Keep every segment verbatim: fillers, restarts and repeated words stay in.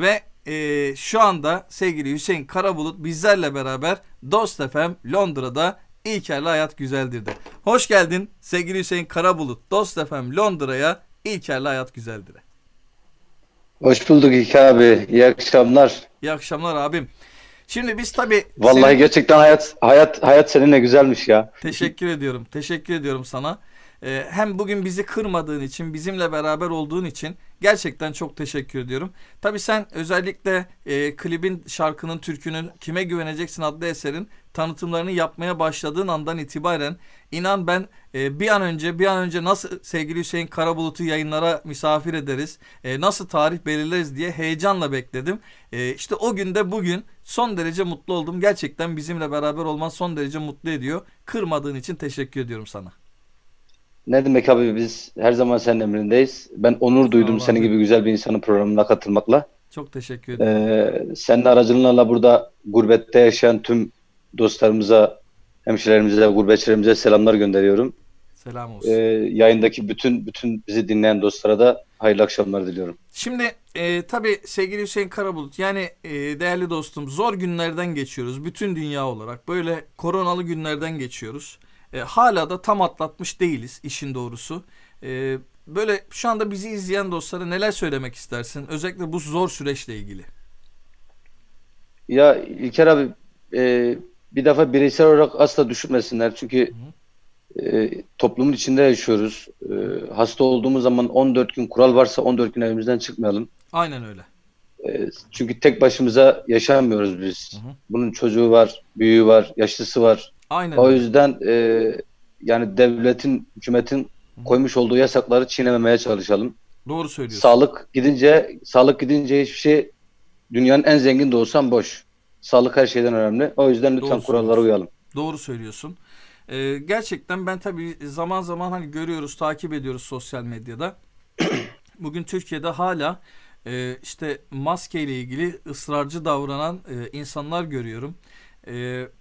Ve e, şu anda sevgili Hüseyin Karabulut bizlerle beraber Dost F M Londra'da İlker'le Hayat Güzeldir'de. Hoş geldin sevgili Hüseyin Karabulut, Dost F M Londra'ya, İlker'le Hayat Güzeldir'e. Hoş bulduk İlker abi. İyi akşamlar. İyi akşamlar abim. Şimdi biz tabii... Vallahi senin... gerçekten hayat hayat hayat seninle güzelmiş ya. Teşekkür ediyorum. Teşekkür ediyorum sana. Ee, hem bugün bizi kırmadığın için, bizimle beraber olduğun için gerçekten çok teşekkür ediyorum. Tabii sen özellikle e, klibin, şarkının, türkünün, Kime Güveneceksin adlı eserin tanıtımlarını yapmaya başladığın andan itibaren inan ben e, bir an önce bir an önce nasıl sevgili Hüseyin Karabulut'u yayınlara misafir ederiz, e, nasıl tarih belirleriz diye heyecanla bekledim. E, işte o günde bugün son derece mutlu oldum. Gerçekten bizimle beraber olman son derece mutlu ediyor. Kırmadığın için teşekkür ediyorum sana. Ne demek abi, biz her zaman senin emrindeyiz. Ben onur duydum Allah senin gibi güzel bir insanın programına katılmakla. Çok teşekkür ederim. Ee, senin aracılığınla burada gurbette yaşayan tüm dostlarımıza, hemşirelerimize, gurbetçilerimize selamlar gönderiyorum. Selam olsun. Ee, yayındaki bütün bütün bizi dinleyen dostlara da hayırlı akşamlar diliyorum. Şimdi e, tabii sevgili Hüseyin Karabulut, yani e, değerli dostum, zor günlerden geçiyoruz. Bütün dünya olarak böyle koronalı günlerden geçiyoruz. E, hala da tam atlatmış değiliz işin doğrusu. E, böyle şu anda bizi izleyen dostlara neler söylemek istersin? Özellikle bu zor süreçle ilgili. Ya İlker abi, e, bir defa bireysel olarak asla düşünmesinler. Çünkü e, toplumun içinde yaşıyoruz. E, hasta olduğumuz zaman on dört gün kural varsa on dört gün evimizden çıkmayalım. Aynen öyle. E, çünkü tek başımıza yaşamıyoruz biz. Hı hı. Bunun çocuğu var, büyüğü var, yaşlısı var. Aynen. O yüzden e, yani devletin, hükümetin koymuş olduğu yasakları çiğnememeye çalışalım. Doğru söylüyorsun. Sağlık gidince, sağlık gidince hiçbir şey, dünyanın en zengin de olsam boş. Sağlık her şeyden önemli. O yüzden lütfen Doğru kurallara uyalım. Doğru söylüyorsun. Ee, gerçekten ben tabii zaman zaman hani görüyoruz, takip ediyoruz sosyal medyada. Bugün Türkiye'de hala e, işte maskeyle ilgili ısrarcı davranan e, insanlar görüyorum. E,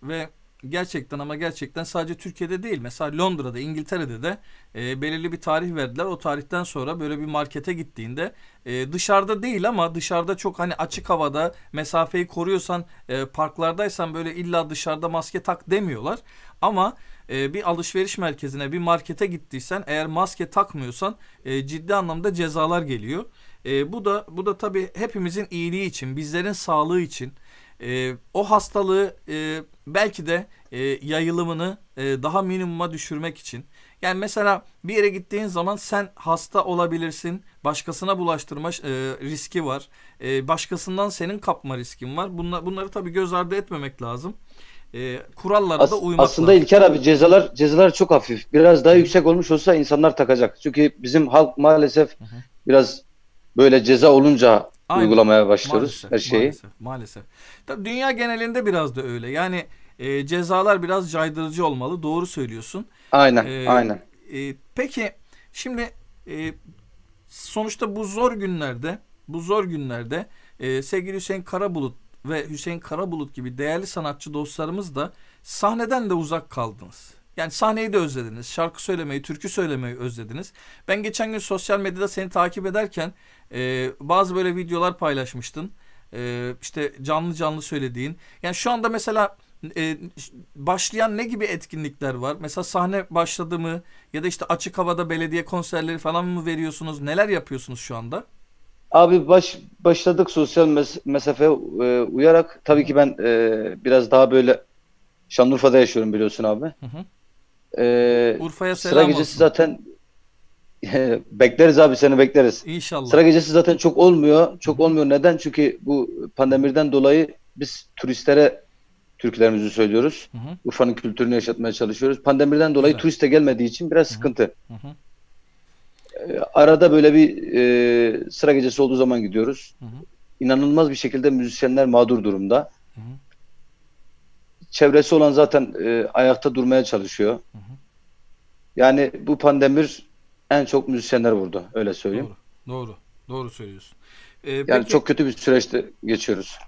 ve Gerçekten ama gerçekten sadece Türkiye'de değil, mesela Londra'da, İngiltere'de de e, belirli bir tarih verdiler. O tarihten sonra böyle bir markete gittiğinde e, dışarıda değil ama dışarıda çok hani açık havada mesafeyi koruyorsan, e, parklardaysan böyle illa dışarıda maske tak demiyorlar. Ama e, bir alışveriş merkezine, bir markete gittiysen eğer maske takmıyorsan e, ciddi anlamda cezalar geliyor. E, bu da bu da tabii hepimizin iyiliği için, bizlerin sağlığı için. E, o hastalığı e, belki de e, yayılımını e, daha minimuma düşürmek için. Yani mesela bir yere gittiğin zaman sen hasta olabilirsin, başkasına bulaştırma e, riski var, e, başkasından senin kapma riskin var. Bunla, bunları tabii göz ardı etmemek lazım. E, kurallara As, da uymak aslında lazım. Aslında İlker abi, cezalar cezalar çok hafif. Biraz daha yüksek olmuş olsa insanlar takacak. Çünkü bizim halk maalesef Hı-hı. biraz böyle ceza olunca Aynen. uygulamaya başlıyoruz maalesef, her şeyi. Maalesef, maalesef. Tabii dünya genelinde biraz da öyle. Yani e, cezalar biraz caydırıcı olmalı. Doğru söylüyorsun. Aynen, e, aynen. E, peki şimdi e, sonuçta bu zor günlerde, bu zor günlerde e, sevgili Hüseyin Karabulut ve Hüseyin Karabulut gibi değerli sanatçı dostlarımız da sahneden de uzak kaldınız. Yani sahneyi de özlediniz. Şarkı söylemeyi, türkü söylemeyi özlediniz. Ben geçen gün sosyal medyada seni takip ederken e, bazı böyle videolar paylaşmıştın. E, işte canlı canlı söylediğin. Yani şu anda mesela e, başlayan ne gibi etkinlikler var? Mesela sahne başladı mı? Ya da işte açık havada belediye konserleri falan mı veriyorsunuz? Neler yapıyorsunuz şu anda? Abi baş, başladık sosyal mes- mesafeye e, uyarak. Tabii ki ben e, biraz daha böyle Şanlıurfa'da yaşıyorum biliyorsun abi. Hı hı. Ee, Urfa'ya selam olsun. Sıra gecesi zaten bekleriz abi, seni bekleriz. İnşallah. Sıra gecesi zaten çok olmuyor. Çok olmuyor. Neden? Çünkü bu pandemiden dolayı biz turistlere türkülerimizi söylüyoruz. Urfa'nın kültürünü yaşatmaya çalışıyoruz. Pandemiden dolayı Güzel. turiste gelmediği için biraz Hı-hı. sıkıntı. Hı-hı. Ee, arada böyle bir e, sıra gecesi olduğu zaman gidiyoruz. Hı-hı. İnanılmaz bir şekilde müzisyenler mağdur durumda. Hı-hı. Çevresi olan zaten e, ayakta durmaya çalışıyor. Hı hı. Yani bu pandemir en çok müzisyenler vurdu. Öyle söyleyeyim. Doğru. Doğru. Doğru söylüyorsun. Ee, yani peki, çok kötü bir süreçte geçiyoruz.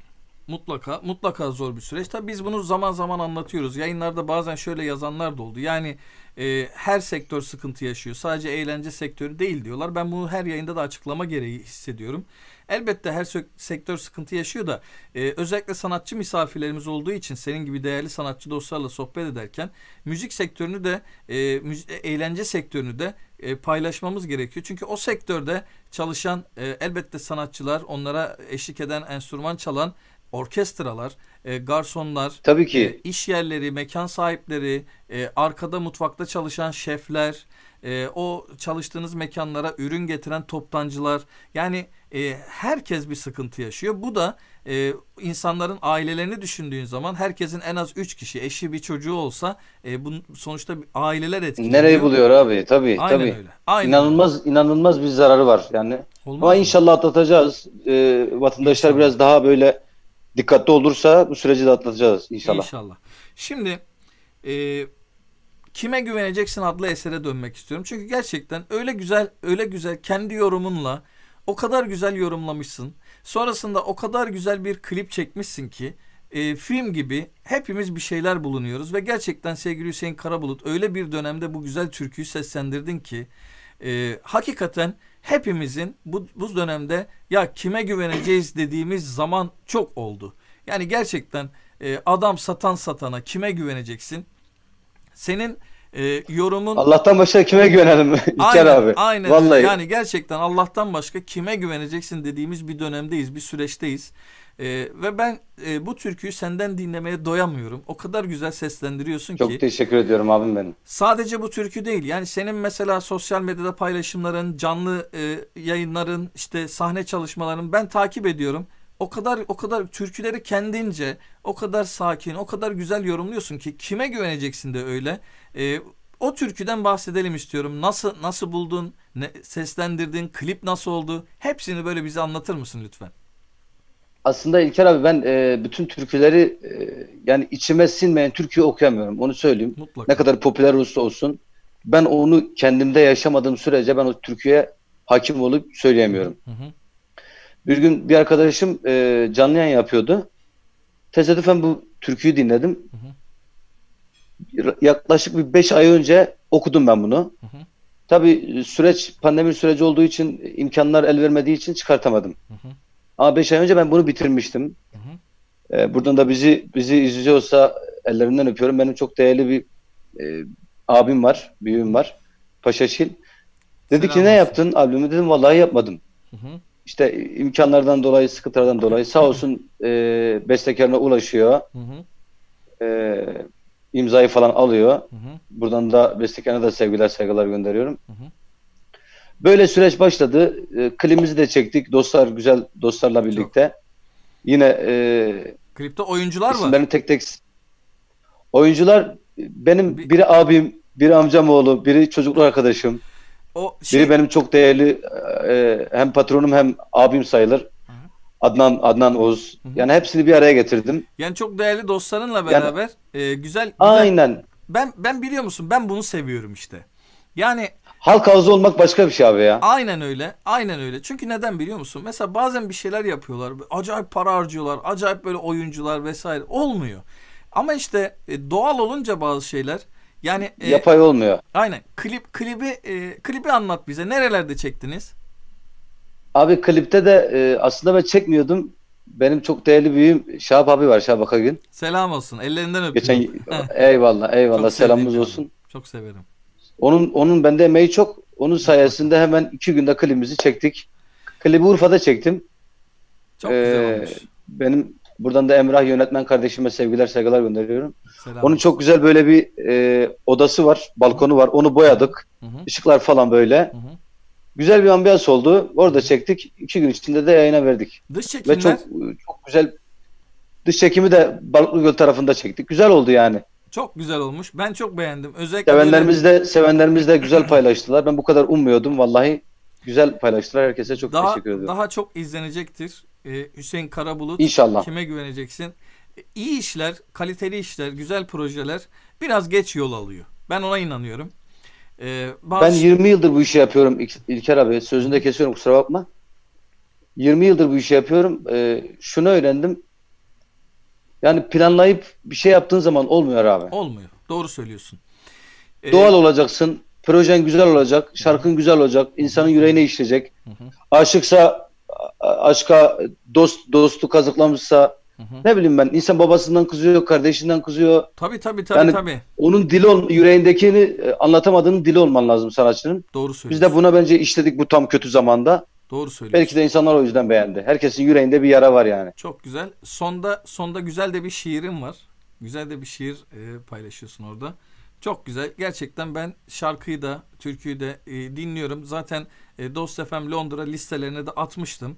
Mutlaka. Mutlaka zor bir süreç. Tabii biz bunu zaman zaman anlatıyoruz. Yayınlarda bazen şöyle yazanlar da oldu. Yani e, her sektör sıkıntı yaşıyor. Sadece eğlence sektörü değil diyorlar. Ben bunu her yayında da açıklama gereği hissediyorum. Elbette her sektör sıkıntı yaşıyor da e, özellikle sanatçı misafirlerimiz olduğu için senin gibi değerli sanatçı dostlarla sohbet ederken müzik sektörünü de e, müzik, eğlence sektörünü de e, paylaşmamız gerekiyor. Çünkü o sektörde çalışan e, elbette sanatçılar, onlara eşlik eden, enstrüman çalan orkestralar, e, garsonlar, tabii ki. E, iş yerleri, mekan sahipleri, e, arkada mutfakta çalışan şefler, e, o çalıştığınız mekanlara ürün getiren toptancılar, yani e, herkes bir sıkıntı yaşıyor. Bu da e, insanların ailelerini düşündüğün zaman herkesin en az üç kişi, eşi, bir çocuğu olsa e, bu sonuçta aileler etkileniyor. Nereye buluyor abi? Tabii, aynen tabii. Öyle. Aynen. İnanılmaz, inanılmaz bir zararı var yani. Olmaz ama mı? İnşallah atlatacağız. E, vatandaşlar inşallah. Biraz daha böyle dikkatli olursa bu süreci de atlatacağız inşallah. İnşallah. Şimdi e, Kime Güveneceksin adlı esere dönmek istiyorum. Çünkü gerçekten öyle güzel, öyle güzel kendi yorumunla o kadar güzel yorumlamışsın. Sonrasında o kadar güzel bir klip çekmişsin ki e, film gibi hepimiz bir şeyler bulunuyoruz ve gerçekten sevgili Hüseyin Karabulut öyle bir dönemde bu güzel türküyü seslendirdin ki e, hakikaten hepimizin bu, bu dönemde ya kime güveneceğiz dediğimiz zaman çok oldu. Yani gerçekten e, adam satan satana kime güveneceksin? Senin e, yorumun... Allah'tan başka kime güvenelim İlker abi? Aynen. Vallahi. Yani gerçekten Allah'tan başka kime güveneceksin dediğimiz bir dönemdeyiz, bir süreçteyiz. E, ve ben e, bu türküyü senden dinlemeye doyamıyorum. O kadar güzel seslendiriyorsun çok ki. Çok teşekkür ediyorum abim benim. Sadece bu türkü değil. Yani senin mesela sosyal medyada paylaşımların, canlı e, yayınların, işte sahne çalışmaların ben takip ediyorum. O kadar o kadar türküleri kendince o kadar sakin, o kadar güzel yorumluyorsun ki kime güveneceksin de öyle. E, o türküden bahsedelim istiyorum. Nasıl nasıl buldun, ne, seslendirdin, klip nasıl oldu? Hepsini böyle bize anlatır mısın lütfen? Aslında İlker abi ben e, bütün türküleri e, yani içime sinmeyen türküyü okuyamıyorum. Onu söyleyeyim. Mutlaka. Ne kadar popüler olursa olsun ben onu kendimde yaşamadığım sürece ben o türküye hakim olup söyleyemiyorum. Hı hı. Bir gün bir arkadaşım e, canlı yayın yapıyordu. Tesadüfen bu türküyü dinledim. Hı hı. Yaklaşık bir beş ay önce okudum ben bunu. Hı hı. Tabii süreç pandemi süreci olduğu için imkanlar el vermediği için çıkartamadım. Hı hı. Ama beş ay önce ben bunu bitirmiştim. Hı hı. Ee, buradan da bizi bizi izliyorsa ellerinden öpüyorum. Benim çok değerli bir e, abim var, büyüğüm var. Paşaşil. Dedi selam ki ne olsun. Yaptın albümü? Dedim vallahi yapmadım. Hı hı. İşte imkanlardan dolayı, sıkıntılardan dolayı sağ olsun e, bestekarına ulaşıyor. Hı hı. E, imzayı falan alıyor. Hı hı. Buradan da bestekarına da sevgiler, saygılar gönderiyorum. Hı hı. Böyle süreç başladı. E, klibimizi de çektik. Dostlar, güzel dostlarla birlikte. Çok. Yine e, klipte oyuncular var. Benim tek tek oyuncular benim bir... biri abim, biri amcam oğlu, biri çocukluk arkadaşım. O şey... Biri benim çok değerli e, hem patronum hem abim sayılır. Hı-hı. Adnan Adnan Oğuz. Hı-hı. Yani hepsini bir araya getirdim. Yani çok değerli dostlarınla beraber yani... e, güzel, güzel. Aynen. Ben ben biliyor musun ben bunu seviyorum işte. Yani halk ağzı olmak başka bir şey abi ya. Aynen öyle. Aynen öyle. Çünkü neden biliyor musun? Mesela bazen bir şeyler yapıyorlar. Acayip para harcıyorlar. Acayip böyle oyuncular vesaire olmuyor. Ama işte e, doğal olunca bazı şeyler yani e, yapay olmuyor. Aynen. Klip klibi e, klibi anlat bize. Nerelerde çektiniz? Abi klipte de e, aslında ben çekmiyordum. Benim çok değerli büyüğüm Şahap abi var. Şahap Akagün. Selam olsun. Ellerinden öpüyorum. Geçen eyvallah, eyvallah. Çok selamımız olsun. Canım. Çok severim. Onun onun bende emeği çok. Onun sayesinde hemen iki günde klibimizi çektik. Klibi Urfa'da çektim. Çok ee, güzel olmuş. Benim buradan da Emrah Yönetmen kardeşime sevgiler saygılar gönderiyorum. Selam onun olsun. Çok güzel böyle bir e, odası var, balkonu var. Onu boyadık. Hı hı. Işıklar falan böyle. Hı hı. Güzel bir ambiyans oldu. Orada çektik. İki gün içinde de yayına verdik. Dış çekimler? Ve çok, çok güzel. Dış çekimi de Balıklıgöl tarafında çektik. Güzel oldu yani. Çok güzel olmuş. Ben çok beğendim. Özellikle sevenlerimiz de, sevenlerimiz de güzel paylaştılar. Ben bu kadar ummuyordum. Vallahi güzel paylaştılar. Herkese çok daha, teşekkür ediyorum. Daha çok izlenecektir. Ee, Hüseyin Karabulut. İnşallah. Kime güveneceksin? İyi işler, kaliteli işler, güzel projeler biraz geç yol alıyor. Ben ona inanıyorum. Ee, bazı... Ben yirmi yıldır bu işi yapıyorum İl İlker abi. Sözünü de kesiyorum kusura bakma. yirmi yıldır bu işi yapıyorum. Ee, şunu öğrendim. Yani planlayıp bir şey yaptığın zaman olmuyor abi. Olmuyor. Doğru söylüyorsun. Ee, Doğal olacaksın. Projen güzel olacak. Şarkın hı. güzel olacak. İnsanın yüreğine işleyecek. Hı hı. Aşıksa aşka dost dostu kazıklamışsa, hı hı, ne bileyim ben, insan babasından kızıyor, kardeşinden kızıyor. Tabii tabii tabii. Yani tabii. Onun dili ol, yüreğindekini anlatamadığının dili olman lazım sanatçının. Doğru söylüyorsun. Biz de buna bence işledik bu tam kötü zamanda. Doğru söylüyorsun. Belki de insanlar o yüzden beğendi. Herkesin yüreğinde bir yara var yani. Çok güzel. Sonda sonda güzel de bir şiirin var. Güzel de bir şiir e, paylaşıyorsun orada. Çok güzel. Gerçekten ben şarkıyı da, türküyü de e, dinliyorum. Zaten e, Dost F M Londra listelerine de atmıştım.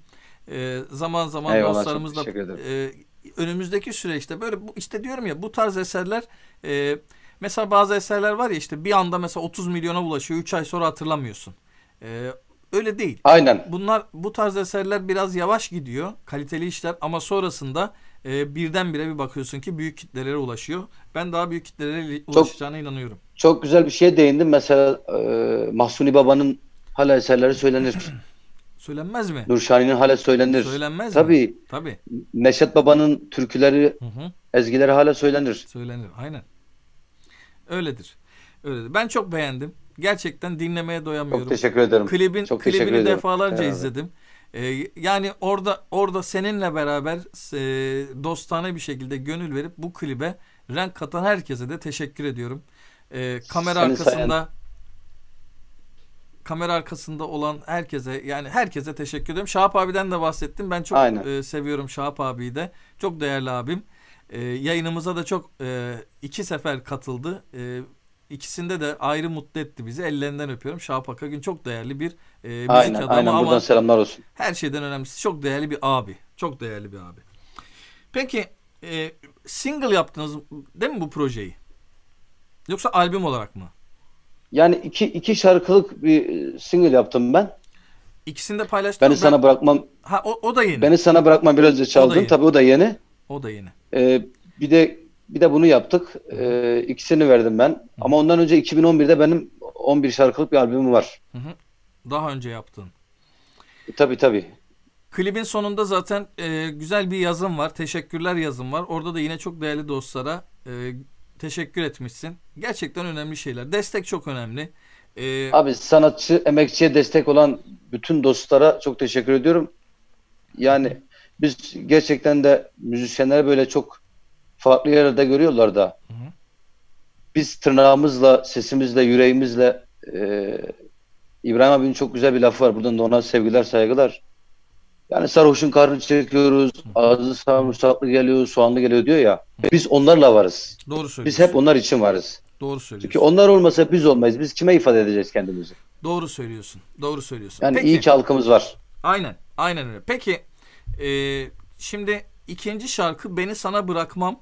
E, zaman zaman eyvallah, dostlarımızla e, önümüzdeki süreçte böyle işte diyorum ya, bu tarz eserler e, mesela bazı eserler var ya işte bir anda mesela otuz milyona ulaşıyor. üç ay sonra hatırlamıyorsun. E, öyle değil. Aynen. Bunlar, bu tarz eserler biraz yavaş gidiyor. Kaliteli işler ama sonrasında E, birdenbire bir bakıyorsun ki büyük kitlelere ulaşıyor. Ben daha büyük kitlelere ulaşacağına çok, inanıyorum. Çok güzel bir şeye değindim. Mesela e, Mahsuni Baba'nın hala eserleri söylenir. Söylenmez mi? Nurşani'nin hala söylenir. Söylenmez tabii, mi? Tabii. Neşet Baba'nın türküleri, hı hı, ezgileri hala söylenir. Söylenir, aynen. Öyledir. Öyledir. Ben çok beğendim. Gerçekten dinlemeye doyamıyorum. Çok teşekkür ederim. Klibin, çok klibini teşekkür defalarca ederim. izledim. Yani orada orada seninle beraber e, dostane bir şekilde gönül verip bu klibe renk katan herkese de teşekkür ediyorum. E, kamera Seni arkasında sayan. kamera arkasında olan herkese, yani herkese teşekkür ediyorum. Şahap abiden de bahsettim. Ben çok e, seviyorum Şahap abiyi de. Çok değerli abim. E, yayınımıza da çok e, iki sefer katıldı. E, İkisinde de ayrı mutlu etti bizi. Ellerinden öpüyorum. Şahap Akagün çok değerli bir e, müzik aynen, adamı aynen. Buradan ama selamlar olsun. Her şeyden önemlisi çok değerli bir abi. Çok değerli bir abi. Peki e, single yaptınız değil mi bu projeyi? Yoksa albüm olarak mı? Yani iki, iki şarkılık bir single yaptım ben. İkisini de paylaştım. Beni ben... sana bırakmam. Ha, o, o da yeni. Beni sana bırakmam biraz önce çaldım. Tabii o da yeni. O da yeni. Ee, bir de Bir de bunu yaptık. Ee, ikisini verdim ben. Hı. Ama ondan önce iki bin on birde benim on bir şarkılık bir albümüm var. Hı hı. Daha önce yaptın. E, tabii tabii. Klibin sonunda zaten e, güzel bir yazım var. Teşekkürler yazım var. Orada da yine çok değerli dostlara e, teşekkür etmişsin. Gerçekten önemli şeyler. Destek çok önemli. E, Abi sanatçı, emekçiye destek olan bütün dostlara çok teşekkür ediyorum. Yani hı. biz gerçekten de müzisyenlere böyle çok farklı yerlerde görüyorlar da, hı hı, biz tırnağımızla, sesimizle, yüreğimizle e, İbrahim abinin çok güzel bir lafı var. Buradan da ona sevgiler, saygılar. Yani sarhoşun karnını çekiyoruz, hı hı, ağzı sarımsaklı geliyor, soğanlı geliyor diyor ya. Hı. Biz onlarla varız. Doğru söylüyorsun. Biz hep onlar için varız. Doğru söylüyorsun. Çünkü onlar olmasa biz olmayız. Biz kime ifade edeceğiz kendimizi? Doğru söylüyorsun. Doğru söylüyorsun. Yani peki, iyi ki halkımız var. Aynen. Aynen öyle. Peki e, şimdi ikinci şarkı Beni Sana Bırakmam.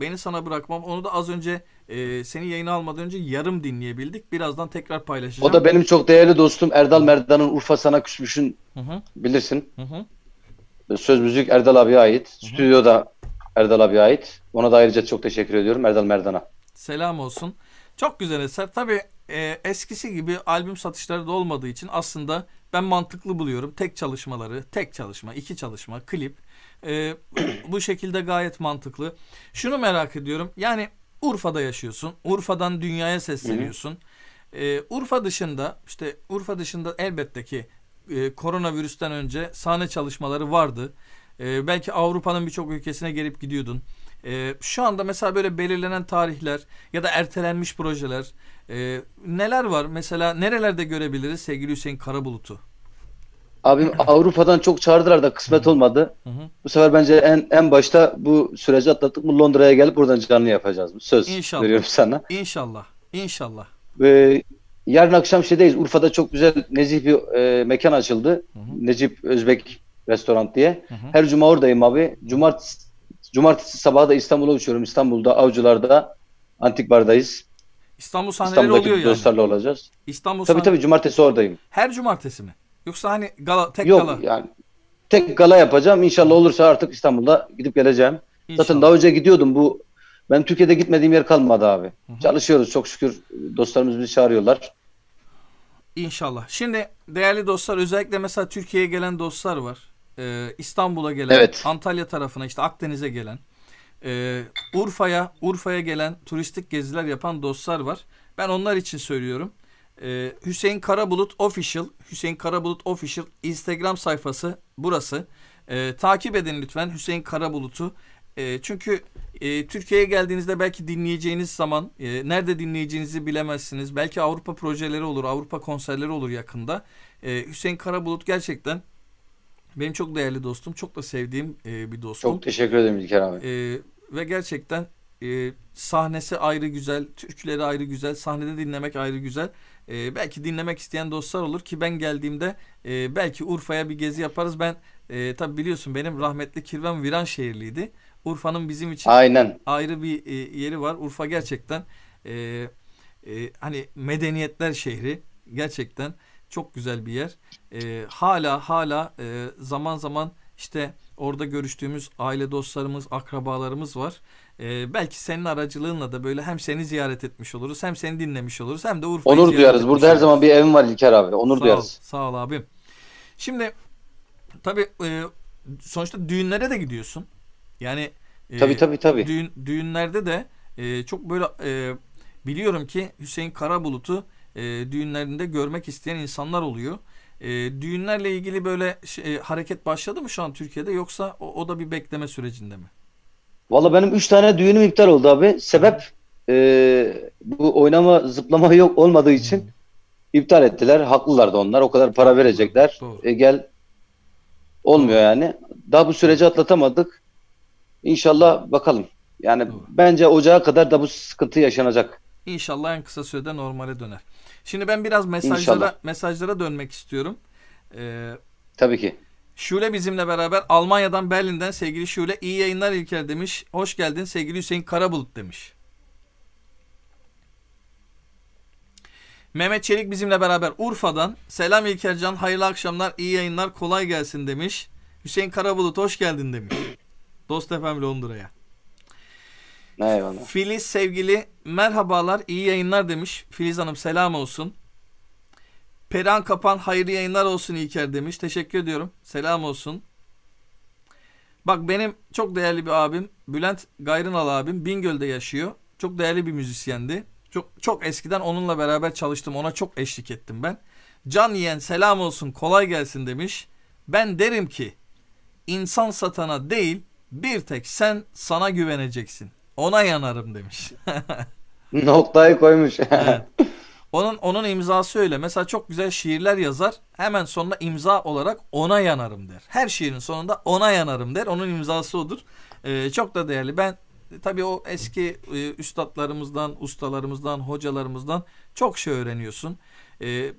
Beni Sana Bırakmam. Onu da az önce e, seni yayına almadan önce yarım dinleyebildik. Birazdan tekrar paylaşacağım. O da benim çok değerli dostum Erdal Merdan'ın Urfa Sana Küsmüş'ün, hı hı, bilirsin. Hı hı. Söz müzik Erdal abiye ait. Hı hı. Stüdyo da Erdal abiye ait. Ona da ayrıca çok teşekkür ediyorum Erdal Merdan'a. Selam olsun. Çok güzel eser. Tabii e, eskisi gibi albüm satışları da olmadığı için aslında ben mantıklı buluyorum. Tek çalışmaları, tek çalışma, iki çalışma, klip. Ee, bu şekilde gayet mantıklı. Şunu merak ediyorum. Yani Urfa'da yaşıyorsun. Urfa'dan dünyaya sesleniyorsun. Ee, Urfa dışında işte Urfa dışında elbette ki e, koronavirüsten önce sahne çalışmaları vardı. E, belki Avrupa'nın birçok ülkesine gelip gidiyordun. E, şu anda mesela böyle belirlenen tarihler ya da ertelenmiş projeler e, neler var? Mesela nerelerde görebiliriz sevgili Hüseyin Karabulut'u? Abim Avrupa'dan çok çağırdılar da kısmet olmadı. Hı hı. Bu sefer bence en en başta bu süreci atlattık mı Londra'ya gelip buradan canlı yapacağız. Söz İnşallah. veriyorum sana. İnşallah. İnşallah. Ee, yarın akşam şeydeyiz. Urfa'da çok güzel nezih bir e, mekan açıldı. Hı hı. Necip Özbek restoran diye. Hı hı. Her cuma oradayım abi. Cumartesi, cumartesi sabahı da İstanbul'a uçuyorum. İstanbul'da Avcılar'da Antik Bar'dayız. İstanbul sahneleri İstanbul'daki oluyor yani. İstanbul'da olacağız. İstanbul tabii tabii cumartesi oradayım. Her cumartesi mi? Yoksa hani gala, tek Yok, gala? Yok yani tek gala yapacağım. İnşallah olursa artık İstanbul'da gidip geleceğim. İnşallah. Zaten daha önce gidiyordum. Bu ben Türkiye'de gitmediğim yer kalmadı abi. Hı hı. Çalışıyoruz çok şükür. Dostlarımız bizi çağırıyorlar. İnşallah. Şimdi değerli dostlar özellikle mesela Türkiye'ye gelen dostlar var. Ee, İstanbul'a gelen, evet. Antalya tarafına işte Akdeniz'e gelen, e, Urfa'ya Urfa'ya gelen turistik geziler yapan dostlar var. Ben onlar için söylüyorum. Ee, Hüseyin Karabulut Official, Hüseyin Karabulut Official Instagram sayfası burası. Ee, takip edin lütfen Hüseyin Karabulut'u. Ee, çünkü e, Türkiye'ye geldiğinizde belki dinleyeceğiniz zaman e, nerede dinleyeceğinizi bilemezsiniz. Belki Avrupa projeleri olur, Avrupa konserleri olur yakında. Ee, Hüseyin Karabulut gerçekten benim çok değerli dostum, çok da sevdiğim e, bir dostum. Çok teşekkür ederim İlker abi. Ee, ve gerçekten e, sahnesi ayrı güzel, türküleri ayrı güzel, sahnede dinlemek ayrı güzel. Ee, belki dinlemek isteyen dostlar olur ki ben geldiğimde e, belki Urfa'ya bir gezi yaparız. Ben e, tabi biliyorsun benim rahmetli Kirvan Viranşehirliydi. Urfa'nın bizim için aynen ayrı bir e, yeri var. Urfa gerçekten e, e, hani medeniyetler şehri. Gerçekten çok güzel bir yer. E, hala hala e, zaman zaman işte orada görüştüğümüz aile dostlarımız, akrabalarımız var. Ee, belki senin aracılığınla da böyle hem seni ziyaret etmiş oluruz, hem seni dinlemiş oluruz, hem de Urfa'yı ziyaret duyarız. Etmiş burada oluruz. Her zaman bir evim var İlker abi. Onur sağ duyarız. Ol, sağ ol abim. Şimdi tabii e, sonuçta düğünlere de gidiyorsun. Yani e, tabii, tabii, tabii. Düğün, düğünlerde de e, çok böyle e, biliyorum ki Hüseyin Karabulut'u e, düğünlerinde görmek isteyen insanlar oluyor. E, düğünlerle ilgili böyle e, hareket başladı mı şu an Türkiye'de, yoksa o, o da bir bekleme sürecinde mi? Valla benim üç tane düğünüm iptal oldu abi. Sebep e, bu oynama zıplama yok olmadığı için hmm. iptal ettiler. Haklılardı onlar. O kadar para verecekler. E, gel olmuyor Doğru. yani. Daha bu süreci atlatamadık. İnşallah bakalım. Yani Doğru. bence ocağa kadar da bu sıkıntı yaşanacak. İnşallah en kısa sürede normale döner. Şimdi ben biraz mesajlara İnşallah. mesajlara dönmek istiyorum. Ee, Tabii ki. Şule bizimle beraber Almanya'dan, Berlin'den sevgili Şule. İyi yayınlar İlker demiş. Hoş geldin sevgili Hüseyin Karabulut demiş. Mehmet Çelik bizimle beraber Urfa'dan. Selam İlker Can, hayırlı akşamlar, iyi yayınlar, kolay gelsin demiş. Hüseyin Karabulut hoş geldin demiş. Dost F M Londra'ya. Eyvallah. Filiz sevgili merhabalar, iyi yayınlar demiş. Filiz Hanım selam olsun. Peran Kapan hayırlı yayınlar olsun İlker demiş. Teşekkür ediyorum. Selam olsun. Bak benim çok değerli bir abim Bülent Gayrınalı abim Bingöl'de yaşıyor. Çok değerli bir müzisyendi. Çok çok eskiden onunla beraber çalıştım. Ona çok eşlik ettim ben. Can yiyen selam olsun. Kolay gelsin demiş. Ben derim ki insan satana değil bir tek sen sana güveneceksin. Ona yanarım demiş. Noktayı koymuş. Evet. Onun onun imzası öyle. Mesela çok güzel şiirler yazar. Hemen sonuna imza olarak ona yanarım der. Her şiirin sonunda ona yanarım der. Onun imzası odur. Ee, çok da değerli. Ben tabii o eski e, üstadlarımızdan, ustalarımızdan, hocalarımızdan çok şey öğreniyorsun. Ee,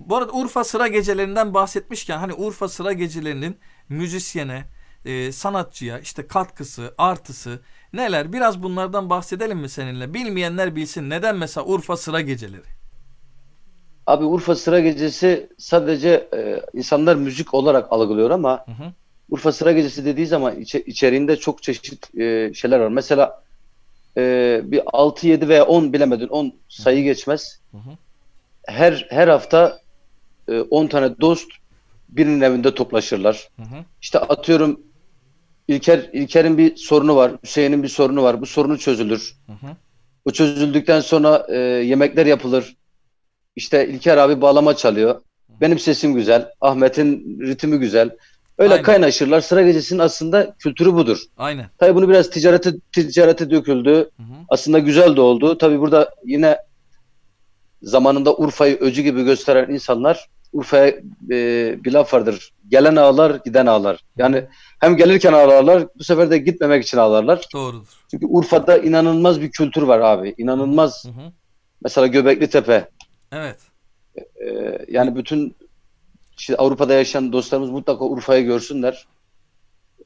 bu arada Urfa Sıra Gecelerinden bahsetmişken hani Urfa Sıra Gecelerinin müzisyene, e, sanatçıya işte katkısı, artısı neler? Biraz bunlardan bahsedelim mi seninle? Bilmeyenler bilsin. Neden mesela Urfa Sıra Geceleri? Abi Urfa Sıra Gecesi sadece e, insanlar müzik olarak algılıyor ama hı hı. Urfa Sıra Gecesi dediği zaman içe, içeriğinde çok çeşit e, şeyler var. Mesela e, bir altı, yedi veya on bilemedin on sayı geçmez. Hı hı. Her her hafta e, on tane dost birinin evinde toplaşırlar. Hı hı. İşte atıyorum İlker İlker'in bir sorunu var, Hüseyin'in bir sorunu var. Bu sorunu çözülür. Hı hı. Bu çözüldükten sonra e, yemekler yapılır. İşte İlker abi bağlama çalıyor. Benim sesim güzel. Ahmet'in ritmi güzel. Öyle Aynen. kaynaşırlar. Sıra Gecesi'nin aslında kültürü budur. Aynen. Tabii bunu biraz ticarete, ticarete döküldü. Hı hı. Aslında güzel de oldu. Tabii burada yine zamanında Urfa'yı öcü gibi gösteren insanlar Urfa'ya e, bir laf vardır. Gelen ağlar, giden ağlar. Yani hem gelirken ağlarlar, bu sefer de gitmemek için ağlarlar. Doğrudur. Çünkü Urfa'da inanılmaz bir kültür var abi. İnanılmaz. Hı hı. Mesela Göbekli Tepe. Evet. Ee, yani bütün işte Avrupa'da yaşayan dostlarımız mutlaka Urfa'yı görsünler.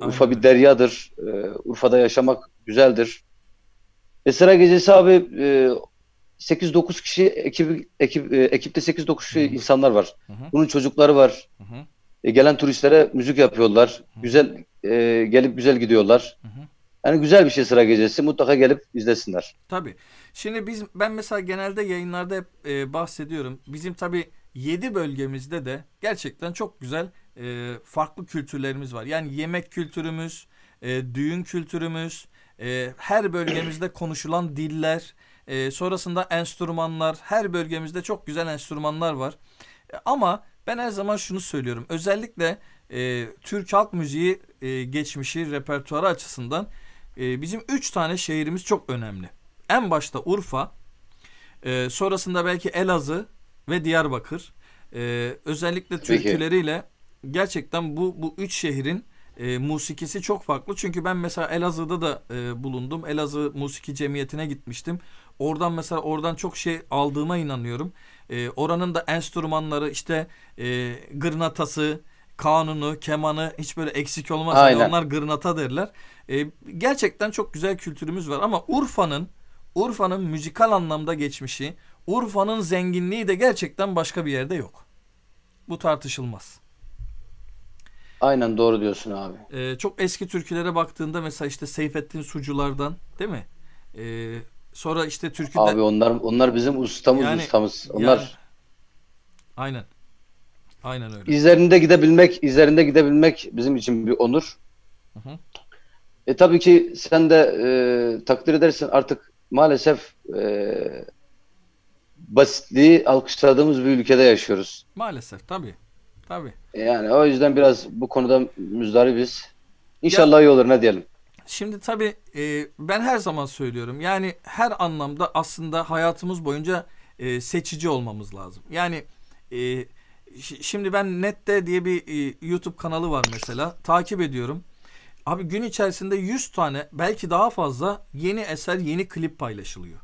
Aynen. Urfa bir deryadır. Ee, Urfa'da yaşamak güzeldir. E Sıra Gecesi abi e, sekiz dokuz kişi ekip, ekip, e, ekipte sekiz dokuz kişi Hı-hı. insanlar var. Hı-hı. Bunun çocukları var. E, gelen turistlere müzik yapıyorlar. Hı-hı. Güzel e, gelip güzel gidiyorlar. Hı-hı. Yani güzel bir şey Sıra Gecesi. Mutlaka gelip izlesinler. Tabii. Şimdi biz ben mesela genelde yayınlarda hep e, bahsediyorum. Bizim tabii yedi bölgemizde de gerçekten çok güzel e, farklı kültürlerimiz var. Yani yemek kültürümüz, e, düğün kültürümüz, e, her bölgemizde konuşulan diller, E, sonrasında enstrümanlar, her bölgemizde çok güzel enstrümanlar var. E, ama ben her zaman şunu söylüyorum. Özellikle e, Türk halk müziği e, geçmişi, repertuarı açısından e, bizim üç tane şehrimiz çok önemli. En başta Urfa, e, sonrasında belki Elazığ ve Diyarbakır. E, özellikle türküleriyle gerçekten bu bu üç şehrin E, musikisi çok farklı. Çünkü ben mesela Elazığ'da da e, bulundum. Elazığ Musiki Cemiyeti'ne gitmiştim. Oradan mesela oradan çok şey aldığıma inanıyorum. E, oranın da enstrümanları, işte e, gırnatası, kanunu, kemanı hiç böyle eksik olmaz. Yani onlar gırnata derler. E, gerçekten çok güzel kültürümüz var ama Urfa'nın Urfa'nın müzikal anlamda geçmişi, Urfa'nın zenginliği de gerçekten başka bir yerde yok. Bu tartışılmaz. Aynen, doğru diyorsun abi. Ee, çok eski türkülere baktığında mesela işte Seyfettin Sucular'dan, değil mi? Ee, sonra işte türküden... Abi onlar onlar bizim ustamız yani, ustamız. Onlar. Yani... Aynen. Aynen öyle. İzlerinde gidebilmek, izlerinde gidebilmek bizim için bir onur. Hı hı. E tabii ki sen de e, takdir edersin artık maalesef e, basitliği alkışladığımız bir ülkede yaşıyoruz. Maalesef tabii. Tabii. Yani o yüzden biraz bu konuda müzdaribiz. İnşallah ya, iyi olur, ne diyelim. Şimdi tabii e, ben her zaman söylüyorum. Yani her anlamda aslında hayatımız boyunca e, seçici olmamız lazım. Yani e, şimdi ben Net'te diye bir e, YouTube kanalı var mesela. Takip ediyorum. Abi gün içerisinde yüz tane, belki daha fazla yeni eser, yeni klip paylaşılıyor.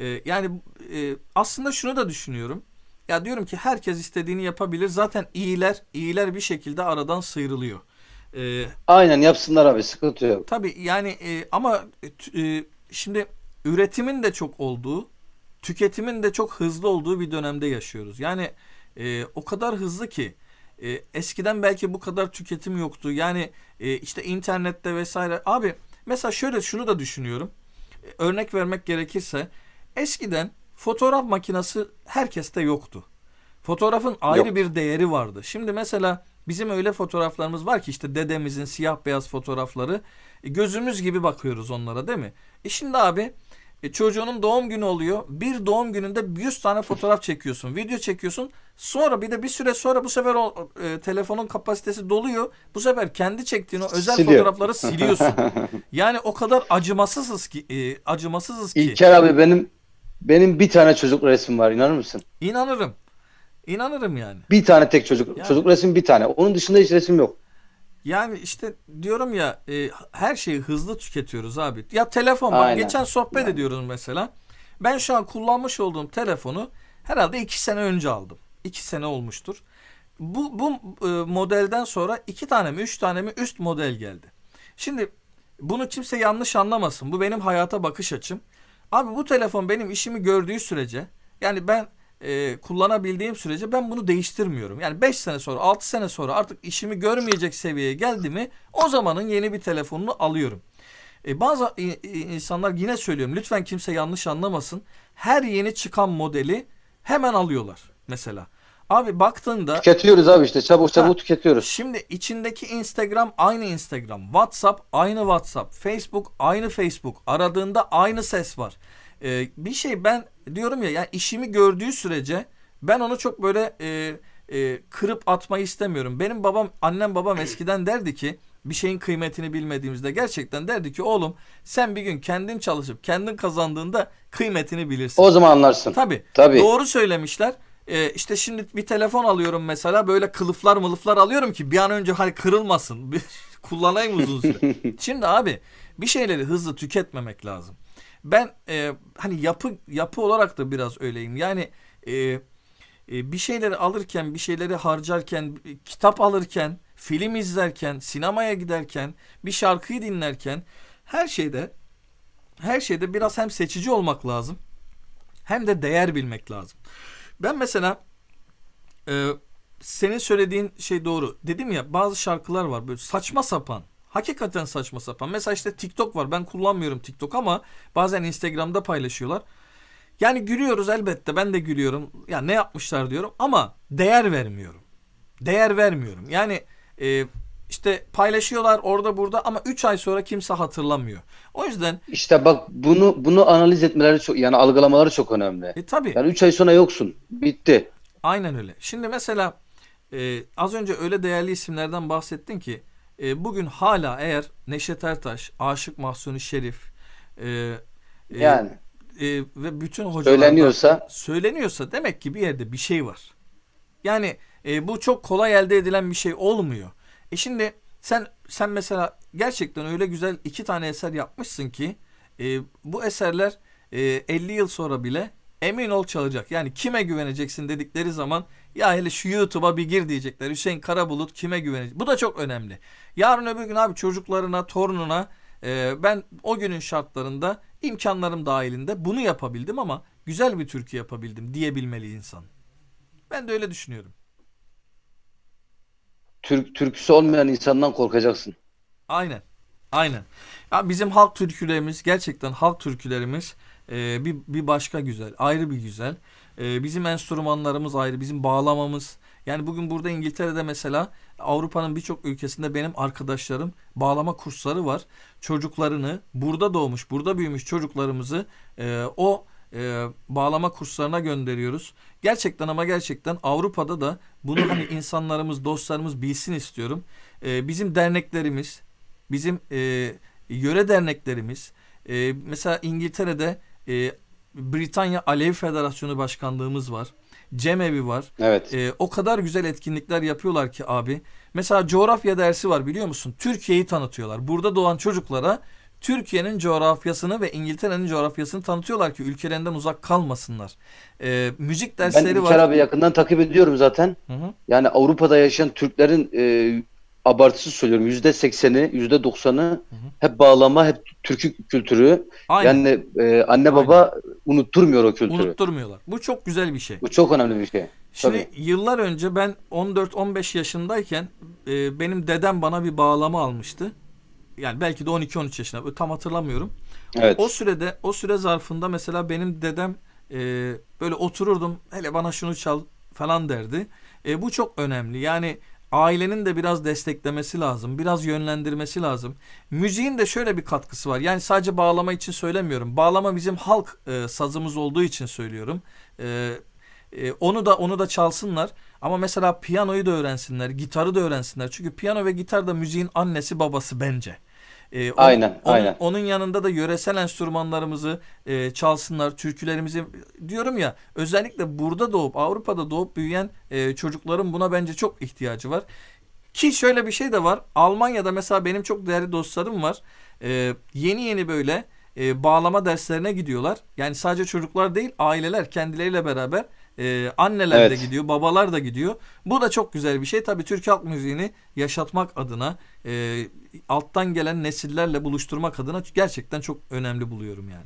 E, yani e, aslında şunu da düşünüyorum. Ya diyorum ki herkes istediğini yapabilir. Zaten iyiler, iyiler bir şekilde aradan sıyrılıyor. Ee, Aynen, yapsınlar abi, sıkıntı yok. Tabii yani e, ama e, şimdi üretimin de çok olduğu, tüketimin de çok hızlı olduğu bir dönemde yaşıyoruz. Yani e, o kadar hızlı ki e, eskiden belki bu kadar tüketim yoktu. Yani e, işte internette vesaire. Abi mesela şöyle şunu da düşünüyorum. E, örnek vermek gerekirse eskiden fotoğraf makinesi herkeste yoktu. Fotoğrafın ayrı Yok. bir değeri vardı. Şimdi mesela bizim öyle fotoğraflarımız var ki işte dedemizin siyah beyaz fotoğrafları. Gözümüz gibi bakıyoruz onlara, değil mi? E şimdi abi çocuğunun doğum günü oluyor. Bir doğum gününde yüz tane fotoğraf çekiyorsun. Video çekiyorsun. Sonra bir de bir süre sonra bu sefer o e, telefonun kapasitesi doluyor. Bu sefer kendi çektiğin o özel Siliyor. fotoğrafları siliyorsun. Yani o kadar acımasızız ki. E, acımasızız ki. İlker abi benim... Benim bir tane çocuk resmim var, inanır mısın? İnanırım. İnanırım yani. Bir tane tek çocuk. Yani. Çocuk resmi bir tane. Onun dışında hiç resim yok. Yani işte diyorum ya e, her şeyi hızlı tüketiyoruz abi. Ya telefon bak, Aynen. geçen sohbet Aynen. ediyoruz mesela. Ben şu an kullanmış olduğum telefonu herhalde iki sene önce aldım. İki sene olmuştur. Bu, bu e, modelden sonra iki tane mi üç tane mi üst model geldi. Şimdi bunu kimse yanlış anlamasın. Bu benim hayata bakış açım. Abi bu telefon benim işimi gördüğü sürece, yani ben e, kullanabildiğim sürece ben bunu değiştirmiyorum. Yani beş sene sonra, altı sene sonra artık işimi görmeyecek seviyeye geldi mi o zamanın yeni bir telefonunu alıyorum. E, bazı insanlar, yine söylüyorum, lütfen kimse yanlış anlamasın. Her yeni çıkan modeli hemen alıyorlar mesela. Abi baktığında... Tüketiyoruz abi işte, çabuk çabuk ha, tüketiyoruz. Şimdi içindeki Instagram aynı Instagram, WhatsApp aynı WhatsApp, Facebook aynı Facebook, aradığında aynı ses var. Ee, bir şey ben diyorum ya, yani işimi gördüğü sürece ben onu çok böyle e, e, kırıp atmayı istemiyorum. Benim babam, annem babam eskiden derdi ki, bir şeyin kıymetini bilmediğimizde gerçekten derdi ki oğlum sen bir gün kendin çalışıp kendin kazandığında kıymetini bilirsin. O zaman anlarsın. Tabii, Tabii. doğru söylemişler. Ee, işte şimdi bir telefon alıyorum mesela, böyle kılıflar mılıflar alıyorum ki bir an önce hani kırılmasın. Kullanayım uzun süre. Şimdi abi bir şeyleri hızlı tüketmemek lazım. Ben e, hani yapı yapı olarak da biraz öyleyim. Yani e, e, bir şeyleri alırken, bir şeyleri harcarken, kitap alırken, film izlerken, sinemaya giderken, bir şarkıyı dinlerken, her şeyde her şeyde biraz hem seçici olmak lazım hem de değer bilmek lazım. Ben mesela e, senin söylediğin şey doğru. Dedim ya, bazı şarkılar var böyle saçma sapan. Hakikaten saçma sapan. Mesela işte TikTok var. Ben kullanmıyorum TikTok ama bazen Instagram'da paylaşıyorlar. Yani gülüyoruz elbette. Ben de gülüyorum. Ya ne yapmışlar diyorum ama değer vermiyorum. Değer vermiyorum. Yani e, İşte paylaşıyorlar orada burada ama üç ay sonra kimse hatırlamıyor. O yüzden işte bak bunu bunu analiz etmeleri çok, yani algılamaları çok önemli. E tabii. Yani üç ay sonra yoksun. Bitti. Aynen öyle. Şimdi mesela e, az önce öyle değerli isimlerden bahsettin ki e, bugün hala eğer Neşet Ertaş, Aşık Mahsuni Şerif e, e, yani e, ve bütün hocalar söyleniyorsa söyleniyorsa demek ki bir yerde bir şey var. Yani e, bu çok kolay elde edilen bir şey olmuyor. E şimdi sen sen mesela gerçekten öyle güzel iki tane eser yapmışsın ki e, bu eserler e, elli yıl sonra bile emin ol çalacak. Yani kime güveneceksin dedikleri zaman ya hele şu YouTube'a bir gir diyecekler. Hüseyin Karabulut kime güvenecek? Bu da çok önemli. Yarın öbür gün abi çocuklarına, torununa e, ben o günün şartlarında imkanlarım dahilinde bunu yapabildim ama güzel bir türkü yapabildim diyebilmeli insan. Ben de öyle düşünüyorum. Türk, türküsü olmayan insandan korkacaksın. Aynen. Aynen. Ya bizim halk türkülerimiz, gerçekten halk türkülerimiz e, bir, bir başka güzel. Ayrı bir güzel. E, bizim enstrümanlarımız ayrı. Bizim bağlamamız. Yani bugün burada İngiltere'de mesela Avrupa'nın birçok ülkesinde benim arkadaşlarım bağlama kursları var. Çocuklarını, burada doğmuş, burada büyümüş çocuklarımızı e, o E, bağlama kurslarına gönderiyoruz. Gerçekten ama gerçekten Avrupa'da da bunu hani insanlarımız, dostlarımız bilsin istiyorum. E, bizim derneklerimiz, bizim e, yöre derneklerimiz, e, mesela İngiltere'de e, Britanya Alev Federasyonu başkanlığımız var. Cemevi var. Evet. E, o kadar güzel etkinlikler yapıyorlar ki abi. Mesela coğrafya dersi var, biliyor musun? Türkiye'yi tanıtıyorlar. Burada doğan çocuklara Türkiye'nin coğrafyasını ve İngiltere'nin coğrafyasını tanıtıyorlar ki ülkelerinden uzak kalmasınlar. Ee, müzik dersleri var. Ben İlker abi yakından takip ediyorum zaten. Hı hı. Yani Avrupa'da yaşayan Türklerin e, abartısız söylüyorum yüzde sekseni, yüzde doksanı hep bağlama, hep türkü kültürü. Aynen. Yani e, anne baba aynen unutturmuyor o kültürü. Unutturmuyorlar. Bu çok güzel bir şey. Bu çok önemli bir şey. Şimdi tabii yıllar önce ben on dört on beş yaşındayken e, benim dedem bana bir bağlama almıştı. Yani belki de on iki on üç yaşında, tam hatırlamıyorum. Evet. O sürede, o süre zarfında mesela benim dedem e, böyle otururdum, hele bana şunu çal falan derdi. E, bu çok önemli. Yani ailenin de biraz desteklemesi lazım, biraz yönlendirmesi lazım. Müziğin de şöyle bir katkısı var. Yani sadece bağlama için söylemiyorum. Bağlama bizim halk e, sazımız olduğu için söylüyorum. E, e, onu da onu da çalsınlar. Ama mesela piyanoyu da öğrensinler, gitarı da öğrensinler. Çünkü piyano ve gitar da müziğin annesi babası bence. Ee, onun, aynen, onun, aynen. Onun yanında da yöresel enstrümanlarımızı e, çalsınlar, türkülerimizi. Diyorum ya, özellikle burada doğup, Avrupa'da doğup büyüyen e, çocukların buna bence çok ihtiyacı var. Ki şöyle bir şey de var. Almanya'da mesela benim çok değerli dostlarım var. E, yeni yeni böyle e, bağlama derslerine gidiyorlar. Yani sadece çocuklar değil, aileler kendileriyle beraber. Ee, anneler evet. de gidiyor, babalar da gidiyor. Bu da çok güzel bir şey. Tabii Türk halk müziğini yaşatmak adına, e, alttan gelen nesillerle buluşturmak adına gerçekten çok önemli buluyorum yani.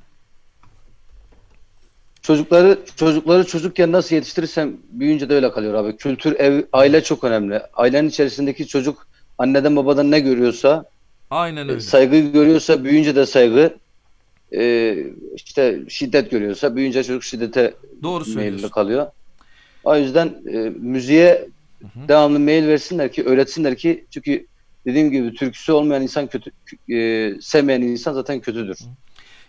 Çocukları çocukları çocukken nasıl yetiştirirsem büyüyünce de öyle kalıyor abi. Kültür, ev, aile çok önemli. Ailenin içerisindeki çocuk anneden babadan ne görüyorsa, aynen öyle, saygı görüyorsa büyüyünce de saygı, Ee, işte şiddet görüyorsa büyüyünce çocuk şiddete meyilli kalıyor. O yüzden e, müziğe hı hı. devamlı meyil versinler ki, öğretsinler ki, çünkü dediğim gibi türküsü olmayan insan kötü, e, sevmeyen insan zaten kötüdür.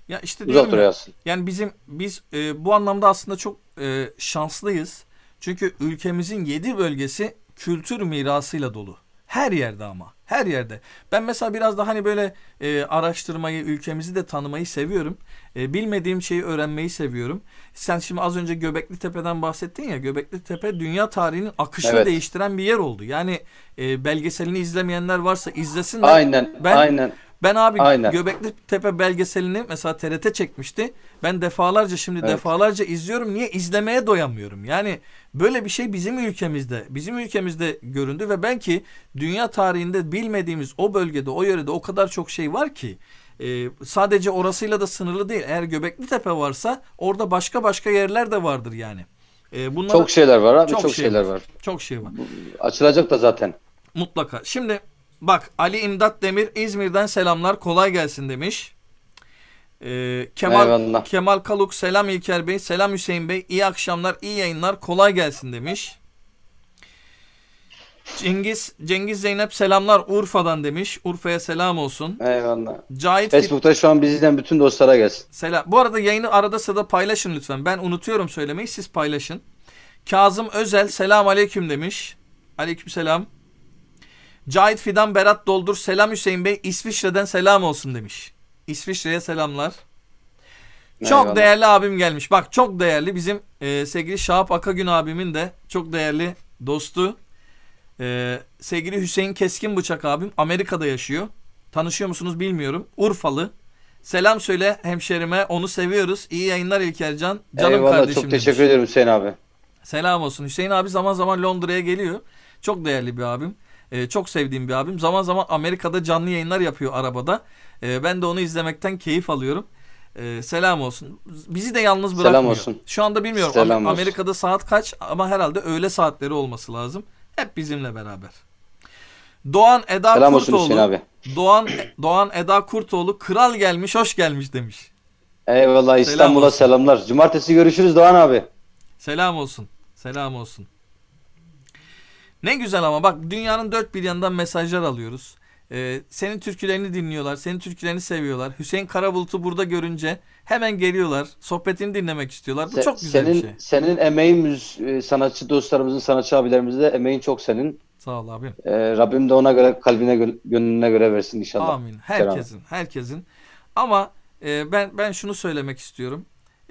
Ya işte uzak duruyor. Yani bizim biz e, bu anlamda aslında çok e, şanslıyız. Çünkü ülkemizin yedi bölgesi kültür mirasıyla dolu. Her yerde ama. Her yerde. Ben mesela biraz da hani böyle e, araştırmayı, ülkemizi de tanımayı seviyorum. E, bilmediğim şeyi öğrenmeyi seviyorum. Sen şimdi az önce Göbekli Tepe'den bahsettin ya. Göbekli Tepe dünya tarihinin akışını evet. değiştiren bir yer oldu. Yani e, belgeselini izlemeyenler varsa izlesinler. Aynen. Ben, aynen. Ben abi aynen. Göbekli Tepe belgeselini mesela T R T çekmişti. Ben defalarca şimdi evet. defalarca izliyorum. Niye? İzlemeye doyamıyorum. Yani böyle bir şey bizim ülkemizde, bizim ülkemizde göründü ve belki dünya tarihinde bilmediğimiz o bölgede, o yörede o kadar çok şey var ki e, sadece orasıyla da sınırlı değil. Eğer Göbekli Tepe varsa orada başka başka yerler de vardır yani. E, bunlar çok şeyler var abi, çok, çok şey şeyler var. var. Çok şey var. Açılacak da zaten. Mutlaka. Şimdi bak, Ali İmdat Demir İzmir'den selamlar, kolay gelsin demiş. Ee, Kemal Eyvallah. Kemal Kaluk, selam İlker Bey, selam Hüseyin Bey, iyi akşamlar, iyi yayınlar, kolay gelsin demiş. Cengiz Cengiz Zeynep selamlar Urfa'dan demiş. Urfa'ya selam olsun. Eyvallah. Cahit Facebook'ta şu an bizden bütün dostlara gelsin. Selam. Bu arada yayını arada sırada paylaşın lütfen. Ben unutuyorum söylemeyi, siz paylaşın. Kazım Özel selam aleyküm demiş. Aleyküm selam. Cahit Fidan Berat Doldur selam Hüseyin Bey, İsviçre'den selam olsun demiş. İsviçre'ye selamlar. Çok Eyvallah. Değerli abim gelmiş. Bak çok değerli bizim e, sevgili Şahap Akagün abimin de çok değerli dostu. Ee, sevgili Hüseyin Keskin Bıçak abim Amerika'da yaşıyor. Tanışıyor musunuz bilmiyorum. Urfalı. Selam söyle hemşerime. Onu seviyoruz. İyi yayınlar İlker Can. Canım Eyvallah, kardeşim. Çok teşekkür demiş. Ederim Hüseyin abi. Selam olsun. Hüseyin abi zaman zaman Londra'ya geliyor. Çok değerli bir abim. Ee, çok sevdiğim bir abim. Zaman zaman Amerika'da canlı yayınlar yapıyor arabada. Ee, ben de onu izlemekten keyif alıyorum. Ee, selam olsun. Bizi de yalnız bırakmıyor. Selam olsun. Şu anda bilmiyorum selam Amerika'da olsun. Saat kaç ama herhalde öğle saatleri olması lazım. Hep bizimle beraber. Doğan Eda Selam Kurtoğlu. Doğan Doğan Eda Kurtoğlu kral gelmiş, hoş gelmiş demiş. Eyvallah İstanbul'a Selam selamlar. Cumartesi görüşürüz Doğan abi. Selam olsun. Selam olsun. Ne güzel ama bak dünyanın dört bir yanından mesajlar alıyoruz. Ee, senin türkülerini dinliyorlar, senin türkülerini seviyorlar. Hüseyin Karabulut'u burada görünce hemen geliyorlar, sohbetini dinlemek istiyorlar. Bu Se, çok güzel senin, bir şey. Senin emeğin, sanatçı dostlarımızın, sanatçı abilerimizin de emeğin çok senin. Sağ ol abim. Ee, Rabbim de ona göre, kalbine göre, gönlüne göre versin inşallah. Amin. Herkesin, herkesin. Ama e, ben ben şunu söylemek istiyorum.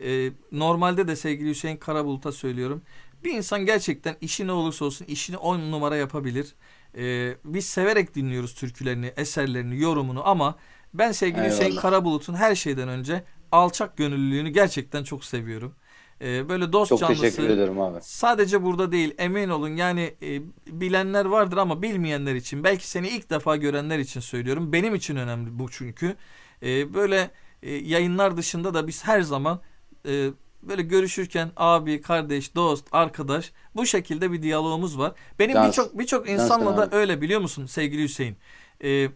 E, normalde de sevgili Hüseyin Karabulut'a söylüyorum. Bir insan gerçekten işi ne olursa olsun işini on numara yapabilir. Ee, biz severek dinliyoruz türkülerini, eserlerini, yorumunu ama ben sevgili Eyvallah. Hüseyin Karabulut'un her şeyden önce alçak gönüllülüğünü gerçekten çok seviyorum. Ee, böyle dost çok canlısı. Teşekkür ederim abi. Sadece burada değil, emin olun yani e, bilenler vardır ama bilmeyenler için, belki seni ilk defa görenler için söylüyorum. Benim için önemli bu çünkü. Ee, böyle e, yayınlar dışında da biz her zaman e, böyle görüşürken abi, kardeş, dost, arkadaş bu şekilde bir diyalogumuz var. Benim birçok birçok insanla da abi. Öyle biliyor musun sevgili Hüseyin? Ee,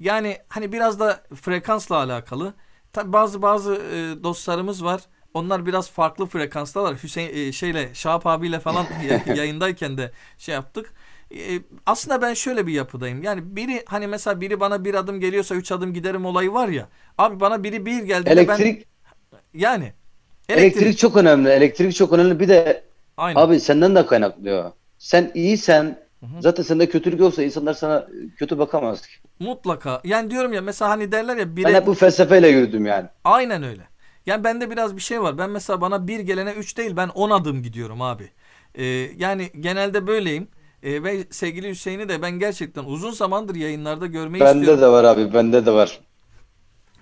yani hani biraz da frekansla alakalı. Tabii bazı bazı e, dostlarımız var. Onlar biraz farklı frekanstalar. Hüseyin e, şeyle Şahap abiyle falan yayındayken de şey yaptık. E, aslında ben şöyle bir yapıdayım. Yani biri hani mesela biri bana bir adım geliyorsa üç adım giderim olayı var ya. Abi bana biri bir geldi. Elektrik. Ben, yani. Elektrik. Elektrik çok önemli. Elektrik çok önemli. Bir de Aynen. abi senden de kaynaklıyor. Sen iyisen hı hı. zaten sende kötülük yoksa insanlar sana kötü bakamaz ki. Mutlaka. Yani diyorum ya mesela hani derler ya. Bire... Ben hep bu felsefeyle yürüdüm yani. Aynen öyle. Yani bende biraz bir şey var. Ben mesela bana bir gelene üç değil ben on adım gidiyorum abi. Ee, yani genelde böyleyim. Ee, ve sevgili Hüseyin'i de ben gerçekten uzun zamandır yayınlarda görmeyi bende istiyorum. Bende de var abi. Bende de var.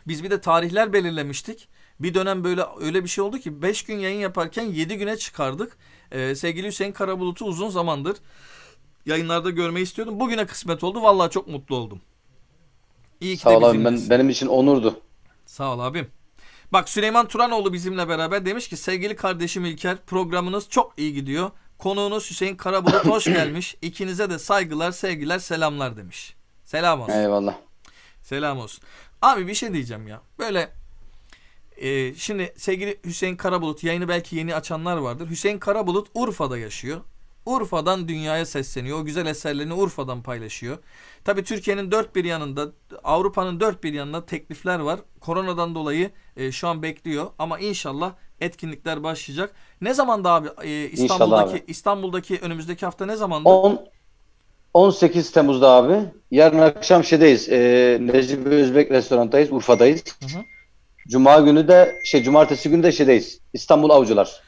Biz bir de tarihler belirlemiştik. Bir dönem böyle öyle bir şey oldu ki beş gün yayın yaparken yedi güne çıkardık. Ee, sevgili Hüseyin Karabulut'u uzun zamandır yayınlarda görmeyi istiyordum. Bugüne kısmet oldu. Vallahi çok mutlu oldum. İyi ki Sağ de ol abim. Ben, benim için onurdu. Sağ ol abim. Bak Süleyman Turanoğlu bizimle beraber demiş ki sevgili kardeşim İlker programınız çok iyi gidiyor. Konuğunuz Hüseyin Karabulut hoş gelmiş. İkinize de saygılar, sevgiler, selamlar demiş. Selam olsun. Eyvallah. Selam olsun. Abi bir şey diyeceğim ya. Böyle... Ee, şimdi sevgili Hüseyin Karabulut yayını belki yeni açanlar vardır. Hüseyin Karabulut Urfa'da yaşıyor. Urfa'dan dünyaya sesleniyor. O güzel eserlerini Urfa'dan paylaşıyor. Tabii Türkiye'nin dört bir yanında, Avrupa'nın dört bir yanında teklifler var. Koronadan dolayı e, şu an bekliyor ama inşallah etkinlikler başlayacak. Ne zamanda abi e, İstanbul'daki abi. İstanbul'daki önümüzdeki hafta ne zamanda? on sekiz Temmuz'da abi. Yarın akşam şeydeyiz. E, Necip Özbek restorandayız. Urfa'dayız. Hı hı. Cuma günü de şey cumartesi günü de şeydeyiz. İstanbul Avcılar.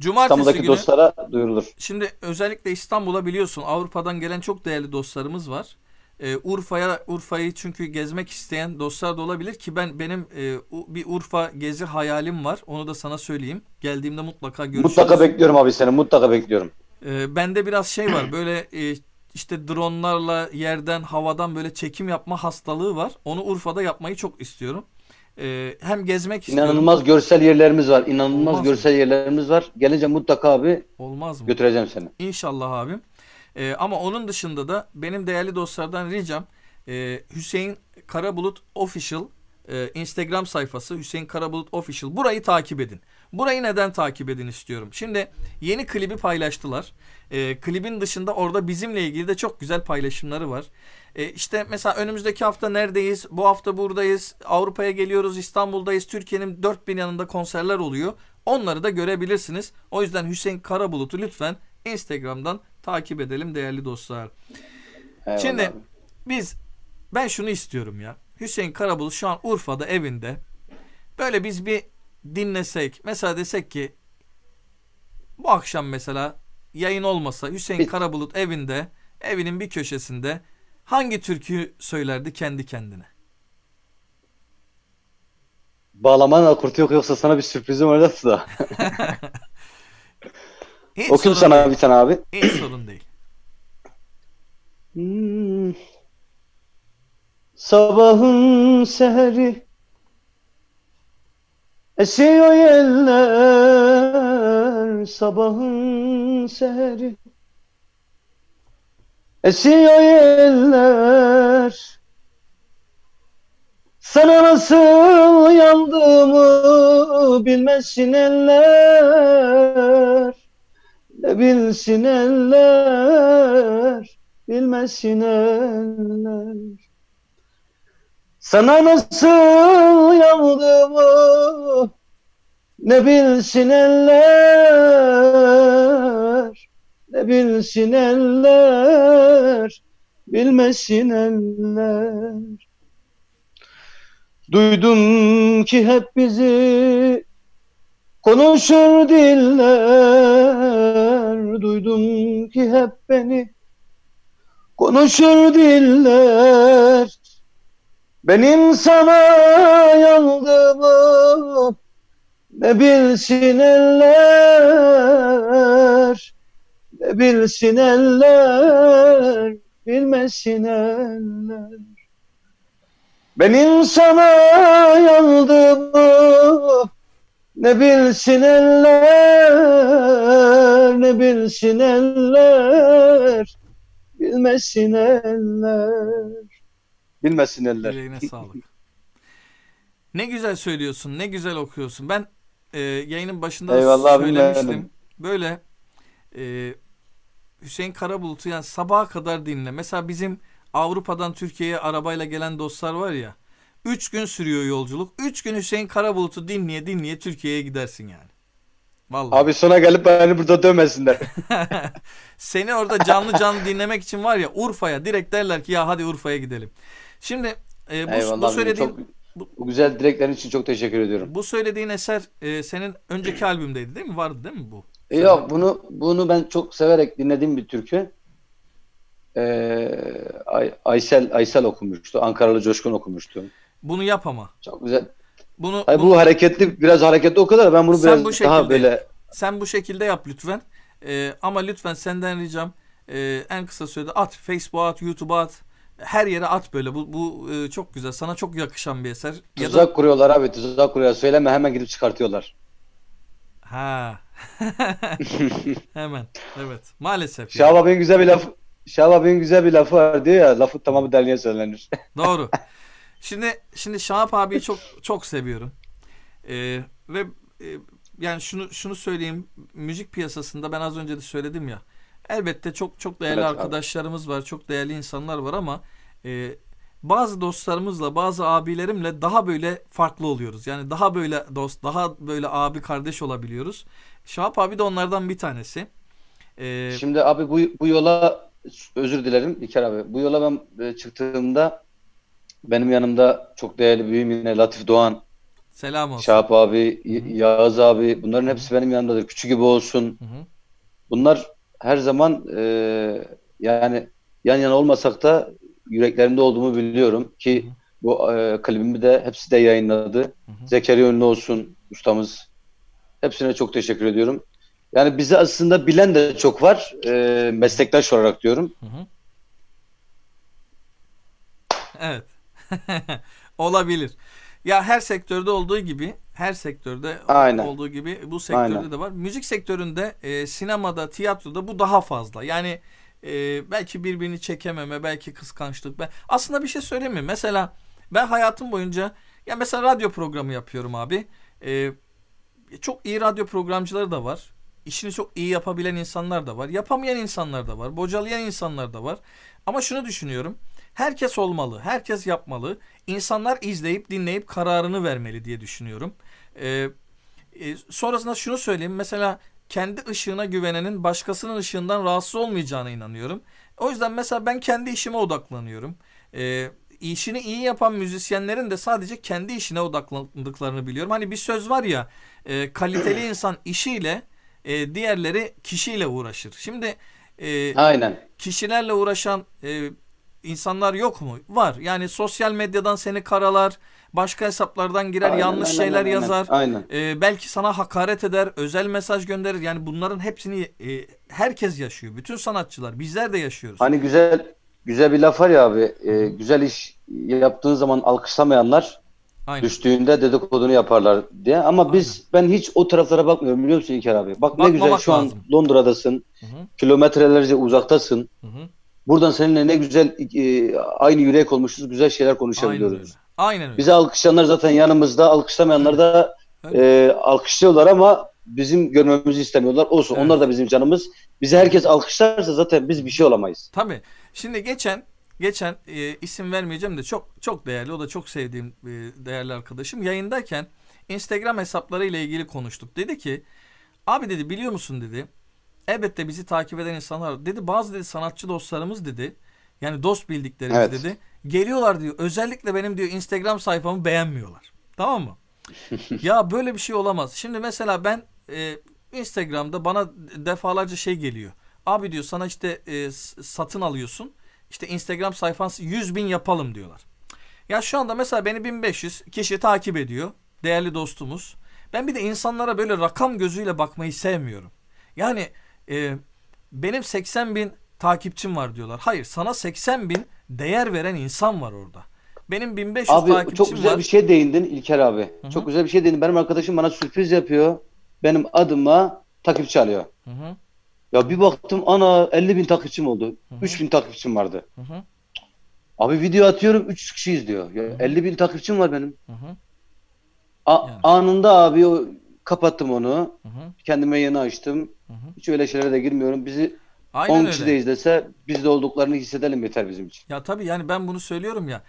Cumartesi İstanbul'daki günü, dostlara duyurulur. Şimdi özellikle İstanbul'a biliyorsun Avrupa'dan gelen çok değerli dostlarımız var. Ee, Urfa'ya Urfa'yı çünkü gezmek isteyen dostlar da olabilir ki ben benim e, bir Urfa gezi hayalim var. Onu da sana söyleyeyim. Geldiğimde mutlaka görüşürüz. Mutlaka bekliyorum abi seni. Mutlaka bekliyorum. Ee, bende biraz şey var. Böyle e, işte dronlarla yerden havadan böyle çekim yapma hastalığı var. Onu Urfa'da yapmayı çok istiyorum. Hem gezmek istiyorum. İnanılmaz görsel yerlerimiz var. İnanılmaz Olmaz görsel mi? Yerlerimiz var. Gelince mutlaka abi Olmaz mı? Götüreceğim seni. İnşallah abim. Ee, ama onun dışında da benim değerli dostlardan ricam e, Hüseyin Karabulut Official e, Instagram sayfası Hüseyin Karabulut Official. Burayı takip edin. Burayı neden takip edin istiyorum. Şimdi yeni klibi paylaştılar. E, klibin dışında orada bizimle ilgili de çok güzel paylaşımları var. E, işte mesela önümüzdeki hafta neredeyiz? Bu hafta buradayız. Avrupa'ya geliyoruz. İstanbul'dayız. Türkiye'nin dört bin yanında konserler oluyor. Onları da görebilirsiniz. O yüzden Hüseyin Karabulut'u lütfen Instagram'dan takip edelim değerli dostlar. Eyvallah. Şimdi biz ben şunu istiyorum ya. Hüseyin Karabulut şu an Urfa'da evinde. Böyle biz bir dinlesek. Mesela desek ki bu akşam mesela yayın olmasa Hüseyin Karabulut evinde, evinin bir köşesinde hangi türküyü söylerdi kendi kendine? Bağlaman akurtu yok, yoksa sana bir sürprizim var da. Okuyayım sana bir tane abi. Hiç sorun değil. Hmm. Sabahın seheri esiyor yeller, sabahın seheri esiyor yeller. Sana nasıl yandığımı bilmesin eller, ne bilsin eller, bilmesin eller. Sana nasıl yandığımı ne bilsin eller, ne bilsin eller, bilmesin eller. Duydum ki hep bizi konuşur diller, duydum ki hep beni konuşur diller. Benim sana yandığımı ne bilsin eller, ne bilsin eller, bilmesin eller. Benim sana yandığımı ne bilsin eller, ne bilsin eller, bilmesin eller. Bilmesin eller. Yüreğine sağlık. Ne güzel söylüyorsun, ne güzel okuyorsun. Ben e, yayının başında eyvallah söylemiştim. Bilmeyelim. Böyle e, Hüseyin Karabulut'u yani sabaha kadar dinle. Mesela bizim Avrupa'dan Türkiye'ye arabayla gelen dostlar var ya. Üç gün sürüyor yolculuk. Üç gün Hüseyin Karabulut'u dinleye dinleye Türkiye'ye gidersin yani. Vallahi. Abi sona gelip beni burada dövmesinler. Seni orada canlı canlı dinlemek için var ya Urfa'ya direkt derler ki ya hadi Urfa'ya gidelim. Şimdi e, bu, eyvallah, bu söylediğin... Çok, bu güzel dileklerin için çok teşekkür ediyorum. Bu söylediğin eser e, senin önceki albümdeydi değil mi? Vardı değil mi bu? Yok e, bunu bunu ben çok severek dinlediğim bir türkü. Ee, Ay, Aysel Aysel okumuştu. Ankaralı Coşkun okumuştu. Bunu yap ama. Çok güzel. Bunu, Hayır, bunu bu hareketli biraz hareketli o kadar ben bunu sen biraz bu şekilde, daha böyle sen bu şekilde yap lütfen ee, ama lütfen senden ricam e, en kısa sürede at Facebook'a at YouTube'a at her yere at böyle bu, bu e, çok güzel sana çok yakışan bir eser. Tuzak ya da... kuruyorlar abi tuzak kuruyorlar söyleme hemen gidip çıkartıyorlar. Ha hemen evet maalesef. Şahap abinin güzel bir lafı Şahap abinin güzel bir lafı var diyor ya lafı tamamı derneğe söylenir. Doğru. Şimdi şimdi Şahap abiyi çok çok seviyorum ee, ve e, yani şunu şunu söyleyeyim müzik piyasasında ben az önce de söyledim ya elbette çok çok değerli evet, arkadaşlarımız abi. Var çok değerli insanlar var ama e, bazı dostlarımızla bazı abilerimle daha böyle farklı oluyoruz yani daha böyle dost daha böyle abi kardeş olabiliyoruz. Şahap abi de onlardan bir tanesi. Ee, şimdi abi bu bu yola özür dilerim İlker abi bu yola ben çıktığımda benim yanımda çok değerli büyüğüm yine Latif Doğan, selam olsun. Şahap abi, Hı-hı. Yağız abi bunların hepsi benim yanımdadır. Küçük gibi olsun. Hı-hı. Bunlar her zaman e, yani yan yana olmasak da yüreklerimde olduğumu biliyorum ki Hı-hı. bu e, klibimi de hepsi de yayınladı. Hı-hı. Zekeriya Ünlü olsun ustamız. Hepsine çok teşekkür ediyorum. Yani bizi aslında bilen de çok var. E, meslektaş olarak diyorum. Hı-hı. Evet. Olabilir. Ya her sektörde olduğu gibi, her sektörde Aynen. olduğu gibi bu sektörde Aynen. de var. Müzik sektöründe, e, sinemada, tiyatroda bu daha fazla. Yani e, belki birbirini çekememe, belki kıskançlık. Ben aslında bir şey söyleyeyim mi? Mesela ben hayatım boyunca Ya mesela radyo programı yapıyorum abi. Ee, çok iyi radyo programcıları da var. İşini çok iyi yapabilen insanlar da var. Yapamayan insanlar da var. Bocalayan insanlar da var. Ama şunu düşünüyorum. Herkes olmalı. Herkes yapmalı. İnsanlar izleyip dinleyip kararını vermeli diye düşünüyorum. Ee, e, sonrasında şunu söyleyeyim. Mesela kendi ışığına güvenenin başkasının ışığından rahatsız olmayacağına inanıyorum. O yüzden mesela ben kendi işime odaklanıyorum. Ee, işini iyi yapan müzisyenlerin de sadece kendi işine odaklandıklarını biliyorum. Hani bir söz var ya, e, kaliteli insan işiyle, e, diğerleri kişiyle uğraşır. Şimdi e, aynen, kişilerle uğraşan e, insanlar yok mu? Var. Yani sosyal medyadan seni karalar, başka hesaplardan girer, aynen, yanlış aynen, şeyler aynen, yazar. Aynen. E, belki sana hakaret eder, özel mesaj gönderir. Yani bunların hepsini e, herkes yaşıyor. Bütün sanatçılar, bizler de yaşıyoruz. Hani güzel güzel bir laf var ya abi. E, güzel iş yaptığın zaman alkışlamayanlar, aynen, düştüğünde dedikodunu yaparlar diye. Ama aynen, biz, ben hiç o taraflara bakmıyorum, biliyor musun İlker abi? Bak, bakmamak ne güzel, şu lazım. An Londra'dasın. Hı hı. Kilometrelerce uzaktasın. Hı hı. Buradan seninle ne güzel e, aynı yürek olmuşuz, güzel şeyler konuşabiliyoruz. Aynen öyle. Aynen öyle. Bizi alkışlayanlar zaten yanımızda, alkışlamayanlar da e, alkışlıyorlar ama bizim görmemizi istemiyorlar. Olsun, evet, onlar da bizim canımız. Bizi herkes alkışlarsa zaten biz bir şey olamayız. Tabii. Şimdi geçen geçen e, isim vermeyeceğim de çok çok değerli, o da çok sevdiğim e, değerli arkadaşım yayındayken Instagram hesapları ile ilgili konuştuk. Dedi ki, abi dedi, biliyor musun dedi, elbette bizi takip eden insanlar dedi, bazı dedi sanatçı dostlarımız dedi, yani dost bildiklerimiz, evet, dedi, geliyorlar diyor, özellikle benim diyor Instagram sayfamı beğenmiyorlar. Tamam mı? Ya böyle bir şey olamaz. Şimdi mesela ben e, Instagram'da bana defalarca şey geliyor. Abi diyor, sana işte e, satın alıyorsun. İşte Instagram sayfansı yüz bin yapalım diyorlar. Ya şu anda mesela beni bin beş yüz kişi takip ediyor. Değerli dostumuz. Ben bir de insanlara böyle rakam gözüyle bakmayı sevmiyorum. Yani e, benim seksen bin takipçim var diyorlar. Hayır, sana seksen bin değer veren insan var orada. Benim bin beş yüz abi, takipçim var. Abi çok güzel var. Bir şey değindin İlker abi. Hı-hı. Çok güzel bir şey değindin. Benim arkadaşım bana sürpriz yapıyor. Benim adıma takipçi alıyor. Hı-hı. Ya bir baktım, ana elli bin takipçim oldu. Hı-hı. üç bin takipçim vardı. Hı-hı. Abi video atıyorum, üç yüz kişi izliyor. Ya elli bin takipçim var benim. Hı-hı. A- yani. Anında abi o, kapattım onu. Hı-hı. Kendime yeni açtım. Hı-hı. Hiç öyle şeylere de girmiyorum. Bizi aynen on kişi öyle de izlese biz de olduklarını hissedelim, yeter bizim için. Ya tabii, yani ben bunu söylüyorum ya.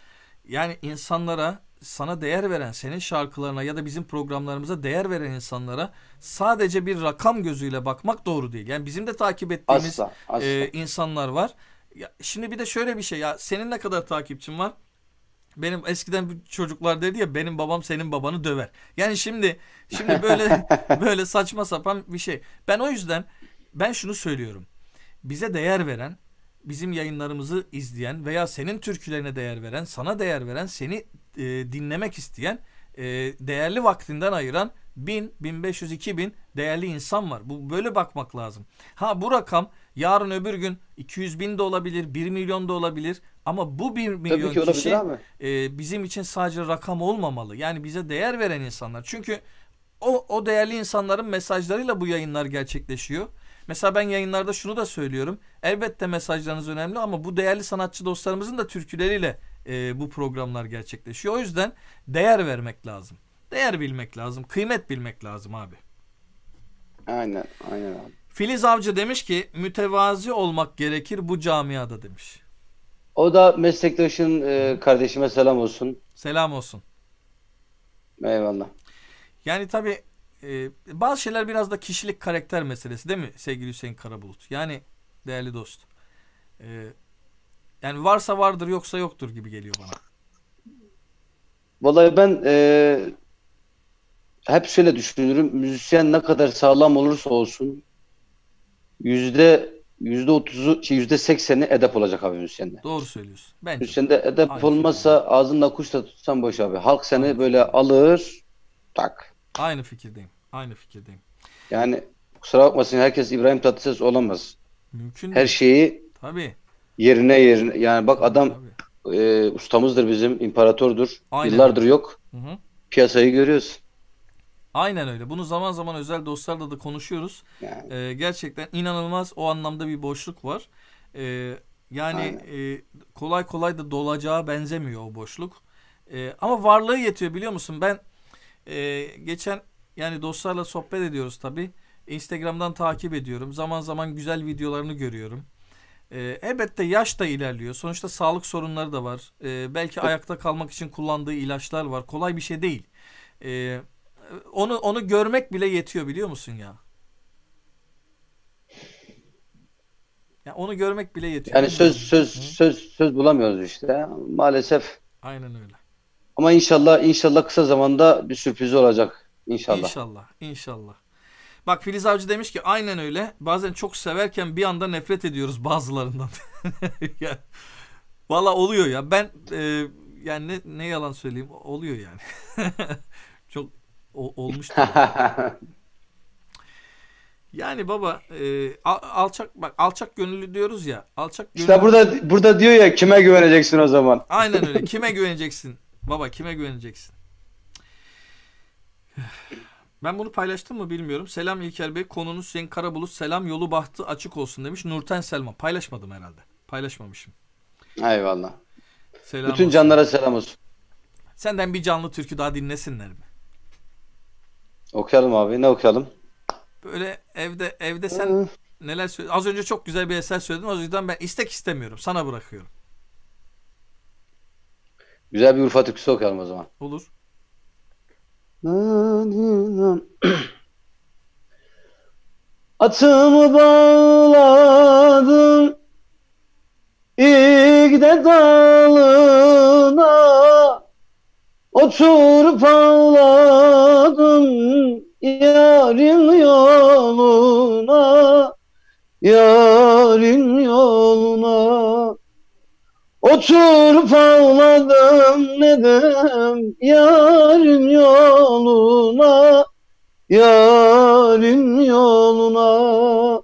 Yani insanlara, sana değer veren, senin şarkılarına ya da bizim programlarımıza değer veren insanlara sadece bir rakam gözüyle bakmak doğru değil. Yani bizim de takip ettiğimiz asla, asla. E, insanlar var. Ya, şimdi bir de şöyle bir şey, ya senin ne kadar takipçin var? Benim eskiden çocuklar dedi ya, benim babam senin babanı döver. Yani şimdi şimdi böyle böyle saçma sapan bir şey. Ben o yüzden ben şunu söylüyorum. Bize değer veren, bizim yayınlarımızı izleyen veya senin türkülerine değer veren, sana değer veren, seni e, dinlemek isteyen, e, değerli vaktinden ayıran bin, bin beş yüz, iki bin değerli insan var. Bu böyle bakmak lazım. Ha, bu rakam yarın öbür gün iki yüz bin de olabilir, bir milyon da olabilir. Ama bu bir milyon kişi e, bizim için sadece rakam olmamalı. Yani bize değer veren insanlar. Çünkü o, o değerli insanların mesajlarıyla bu yayınlar gerçekleşiyor. Mesela ben yayınlarda şunu da söylüyorum. Elbette mesajlarınız önemli ama bu değerli sanatçı dostlarımızın da türküleriyle e, bu programlar gerçekleşiyor. O yüzden değer vermek lazım. Değer bilmek lazım. Kıymet bilmek lazım abi. Aynen, aynen abi. Filiz Avcı demiş ki, mütevazi olmak gerekir bu camiada demiş. O da meslektaşın e, kardeşime selam olsun. Selam olsun. Eyvallah. Yani tabii e, bazı şeyler biraz da kişilik, karakter meselesi değil mi sevgili Hüseyin Karabulut? Yani değerli dost. E, yani varsa vardır, yoksa yoktur gibi geliyor bana. Vallahi ben e, hep şöyle düşünürüm. Müzisyen ne kadar sağlam olursa olsun yüzde Yüzde otuzu, şey yüzde sekseni edep olacak abi müzisyende. Doğru söylüyorsun. Bence. Müzisyende edep aynen olmazsa ağzınla kuş da tutsan boş abi. Halk seni aynen böyle alır, tak. Aynı fikirdeyim. Aynı fikirdeyim. Yani kusura bakmasın, herkes İbrahim Tatlıses olamaz. Mümkün her şeyi tabii yerine yerine. Yani bak, adam e, ustamızdır bizim, imparatordur. Aynen. Yıllardır yok. Hı hı. Piyasayı görüyoruz. Aynen öyle. Bunu zaman zaman özel dostlarla da konuşuyoruz. Yani. Ee, gerçekten inanılmaz o anlamda bir boşluk var. Ee, yani e, kolay kolay da dolacağı benzemiyor o boşluk. E, ama varlığı yetiyor, biliyor musun? Ben e, geçen yani dostlarla sohbet ediyoruz tabii. Instagram'dan takip ediyorum. Zaman zaman güzel videolarını görüyorum. Ee, elbette yaş da ilerliyor. Sonuçta sağlık sorunları da var. Ee, belki ayakta kalmak için kullandığı ilaçlar var. Kolay bir şey değil. Ee, onu onu görmek bile yetiyor, biliyor musun ya? Ya onu görmek bile yetiyor. Yani söz söz Hı? söz söz bulamıyoruz işte maalesef. Aynen öyle. Ama inşallah inşallah kısa zamanda bir sürpriz olacak inşallah. İnşallah. İnşallah. Bak Filiz Avcı demiş ki aynen öyle. Bazen çok severken bir anda nefret ediyoruz bazılarından. Yani, valla oluyor ya. Ben e, yani ne, ne yalan söyleyeyim, oluyor yani. Çok o, olmuştu. Yani. Yani baba e, alçak bak alçak gönüllü diyoruz ya. Alçak gönüllü... İşte burada burada diyor ya, kime güveneceksin o zaman? Aynen öyle. Kime güveneceksin? Baba kime güveneceksin? Ben bunu paylaştım mı bilmiyorum. Selam İlker Bey. Konunuz Hüseyin Karabulut. Selam, yolu bahtı açık olsun demiş. Nurten Selma. Paylaşmadım herhalde. Paylaşmamışım. Eyvallah. Selam Bütün olsun. Canlara selam olsun. Senden bir canlı türkü daha dinlesinler mi? Okuyalım abi. Ne okuyalım? Böyle evde evde sen Hı. neler söyledin? Az önce çok güzel bir eser söyledin. O yüzden ben istek istemiyorum. Sana bırakıyorum. Güzel bir Urfa türküsü okuyalım o zaman. Olur. Atımı bağladım İğde dalına, oturup ağladım yarın yoluna, yarın yoluna. Oturup ağladım dedim yarın yoluna, yarın yoluna.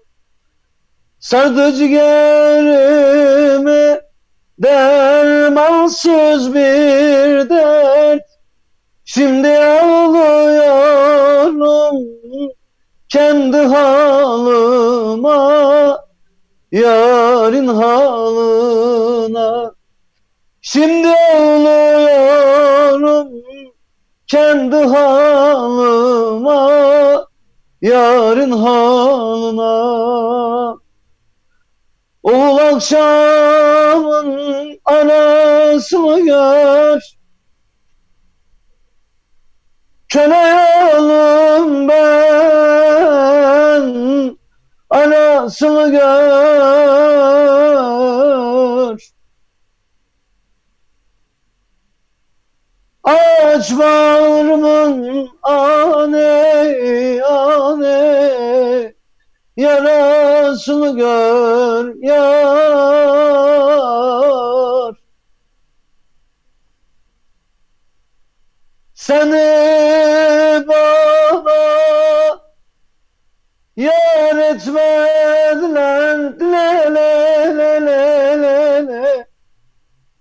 Sardı ciğerimi dermansız bir dert, şimdi ağlıyorum kendi halıma, yarın halına. Şimdi ağlıyorum kendi halıma, yarın halına. Oğul akşamın anasını gör, köleyim ben anasını gör. Aç bağrımın ane ane, yarasını gör yar. Seni bana yar etmediler, le le le le le le.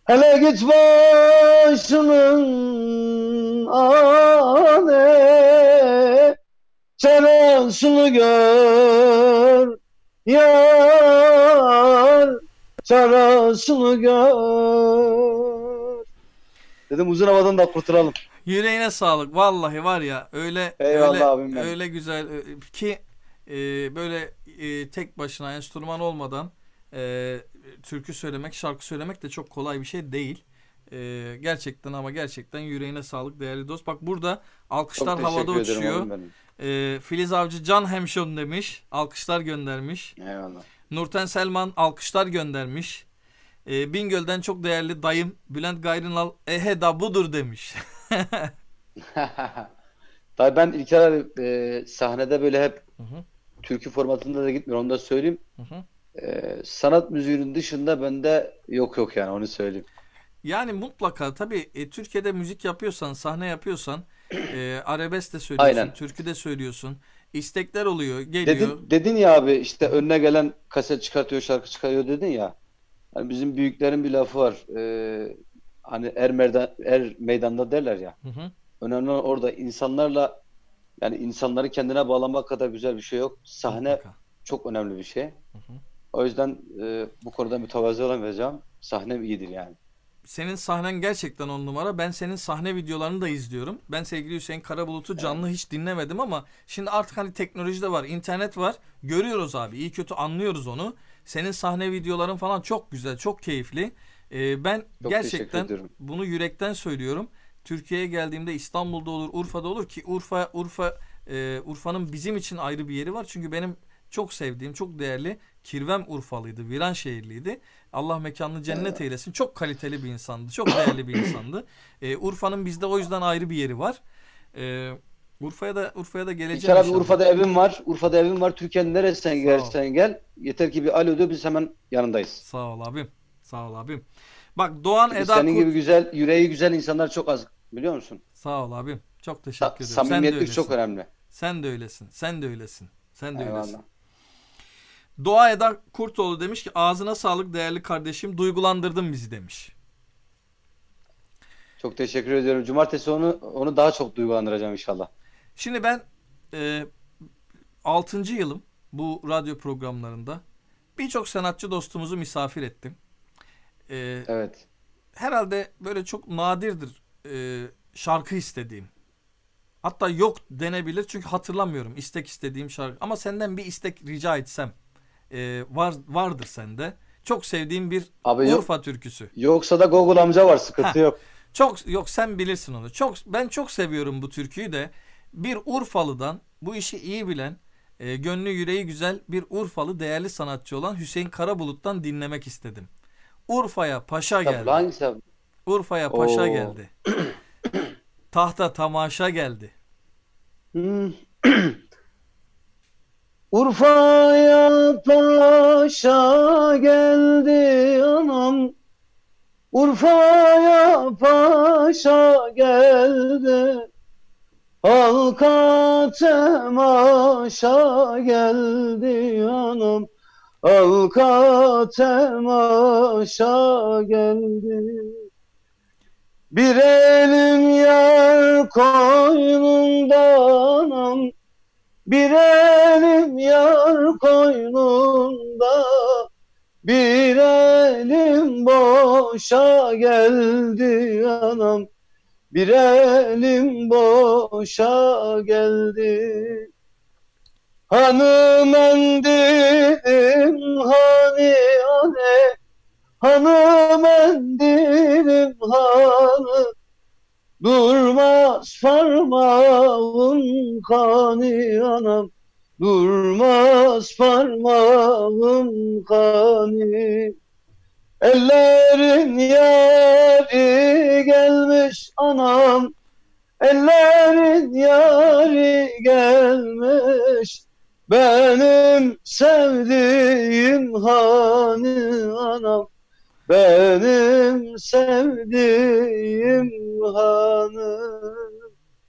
Hele git başımın ane, çarasını gör yar, çarasını gör. Dedim uzun havadan da kurtulalım. Yüreğine sağlık vallahi, var ya öyle. Eyvallah öyle, abim öyle benim. Güzel ki e, böyle e, tek başına enstrüman olmadan e, türkü söylemek, şarkı söylemek de çok kolay bir şey değil. Ee, gerçekten ama gerçekten yüreğine sağlık değerli dost. Bak burada alkışlar havada uçuyor. Ee, Filiz Avcı can hemşon demiş. Alkışlar göndermiş. Eyvallah. Nurten Selman alkışlar göndermiş. Ee, Bingöl'den çok değerli dayım Bülent Gayrınalı ehe da budur demiş. Tabii ben İlker abi e, sahnede böyle hep hı hı. türkü formatında da gitmiyorum. Onu da söyleyeyim. Hı hı. Ee, sanat müziğinin dışında bende yok yok yani, onu söyleyeyim. Yani mutlaka tabii e, Türkiye'de müzik yapıyorsan, sahne yapıyorsan e, arabesk de söylüyorsun, Aynen. türkü de söylüyorsun. İstekler oluyor, geliyor. Dedin, dedin ya abi işte önüne gelen kaset çıkartıyor, şarkı çıkarıyor dedin ya. Yani bizim büyüklerin bir lafı var. Ee, hani er, merda, er meydanda derler ya. Hı hı. Önemli olan orada insanlarla, yani insanları kendine bağlamak kadar güzel bir şey yok. Sahne mutlaka. Çok önemli bir şey. Hı hı. O yüzden e, bu konuda mütevazı olamayacağım. Sahnem iyidir yani. senin sahnen gerçekten on numara. Ben senin sahne videolarını da izliyorum. Ben sevgili Hüseyin Karabulut'u canlı hiç dinlemedim ama şimdi artık hani teknoloji de var, internet var. Görüyoruz abi, iyi kötü anlıyoruz onu. Senin sahne videoların falan çok güzel, çok keyifli. Ee, ben çok gerçekten bunu yürekten söylüyorum. Türkiye'ye geldiğimde İstanbul'da olur, Urfa'da olur ki Urfa Urfa e, Urfa'nın bizim için ayrı bir yeri var. Çünkü benim çok sevdiğim, çok değerli kirvem Urfalıydı, Viranşehirliydi. Allah mekanını cennet eylesin. Çok kaliteli bir insandı, çok değerli bir insandı. Ee, Urfa'nın bizde o yüzden ayrı bir yeri var. Ee, Urfa'ya da Urfa'ya da geleceğim. İlker abi, Urfa'da evim var, Urfa'da evim var. Türkiye'nin neresinden gelsen gel, yeter ki bir alo de, biz hemen yanındayız. Sağ ol abim, sağ ol abim. Bak Doğan Eda Senin Kurt... gibi güzel, yüreği güzel insanlar çok az, biliyor musun? Sağ ol abim, çok teşekkür ederim. Samimiyetlik çok önemli. Sen de öylesin, sen de öylesin, sen de eyvallah. öylesin. Doğa Eda Kurtoğlu demiş ki ağzına sağlık değerli kardeşim, duygulandırdın bizi demiş. Çok teşekkür ediyorum. Cumartesi onu onu daha çok duygulandıracağım inşallah. Şimdi ben e, altıncı yılım bu radyo programlarında. Birçok sanatçı dostumuzu misafir ettim. E, evet. Herhalde böyle çok nadirdir e, şarkı istediğim. Hatta yok denebilir çünkü hatırlamıyorum istek istediğim şarkı. Ama senden bir istek rica etsem. Ee, var vardır sende. Çok sevdiğim bir abi Urfa yok, türküsü. Yoksa da Google amca var, sıkıntı ha. yok. Çok yok, sen bilirsin onu. Çok ben çok seviyorum bu türküyü de. Bir Urfalı'dan, bu işi iyi bilen, e, gönlü yüreği güzel bir Urfalı değerli sanatçı olan Hüseyin Karabulut'tan dinlemek istedim. Urfa'ya paşa geldi. Urfa'ya paşa Oo. geldi. Tahta tamaşa geldi. Urfa'ya paşa geldi anam, Urfa'ya paşa geldi, halka temaşa geldi anam, halka temaşa geldi. Bir elim yer koynunda anam, bir elim yar koynunda, bir elim boşa geldi anam, bir elim boşa geldi. Hanım endilim hani anne, hanım endilim hanı, durmaz parmağım kanı anam, durmaz parmağım kanı. Ellerin yâri gelmiş anam, ellerin yâri gelmiş, benim sevdiğim hanı anam, benim sevdiğim hanım.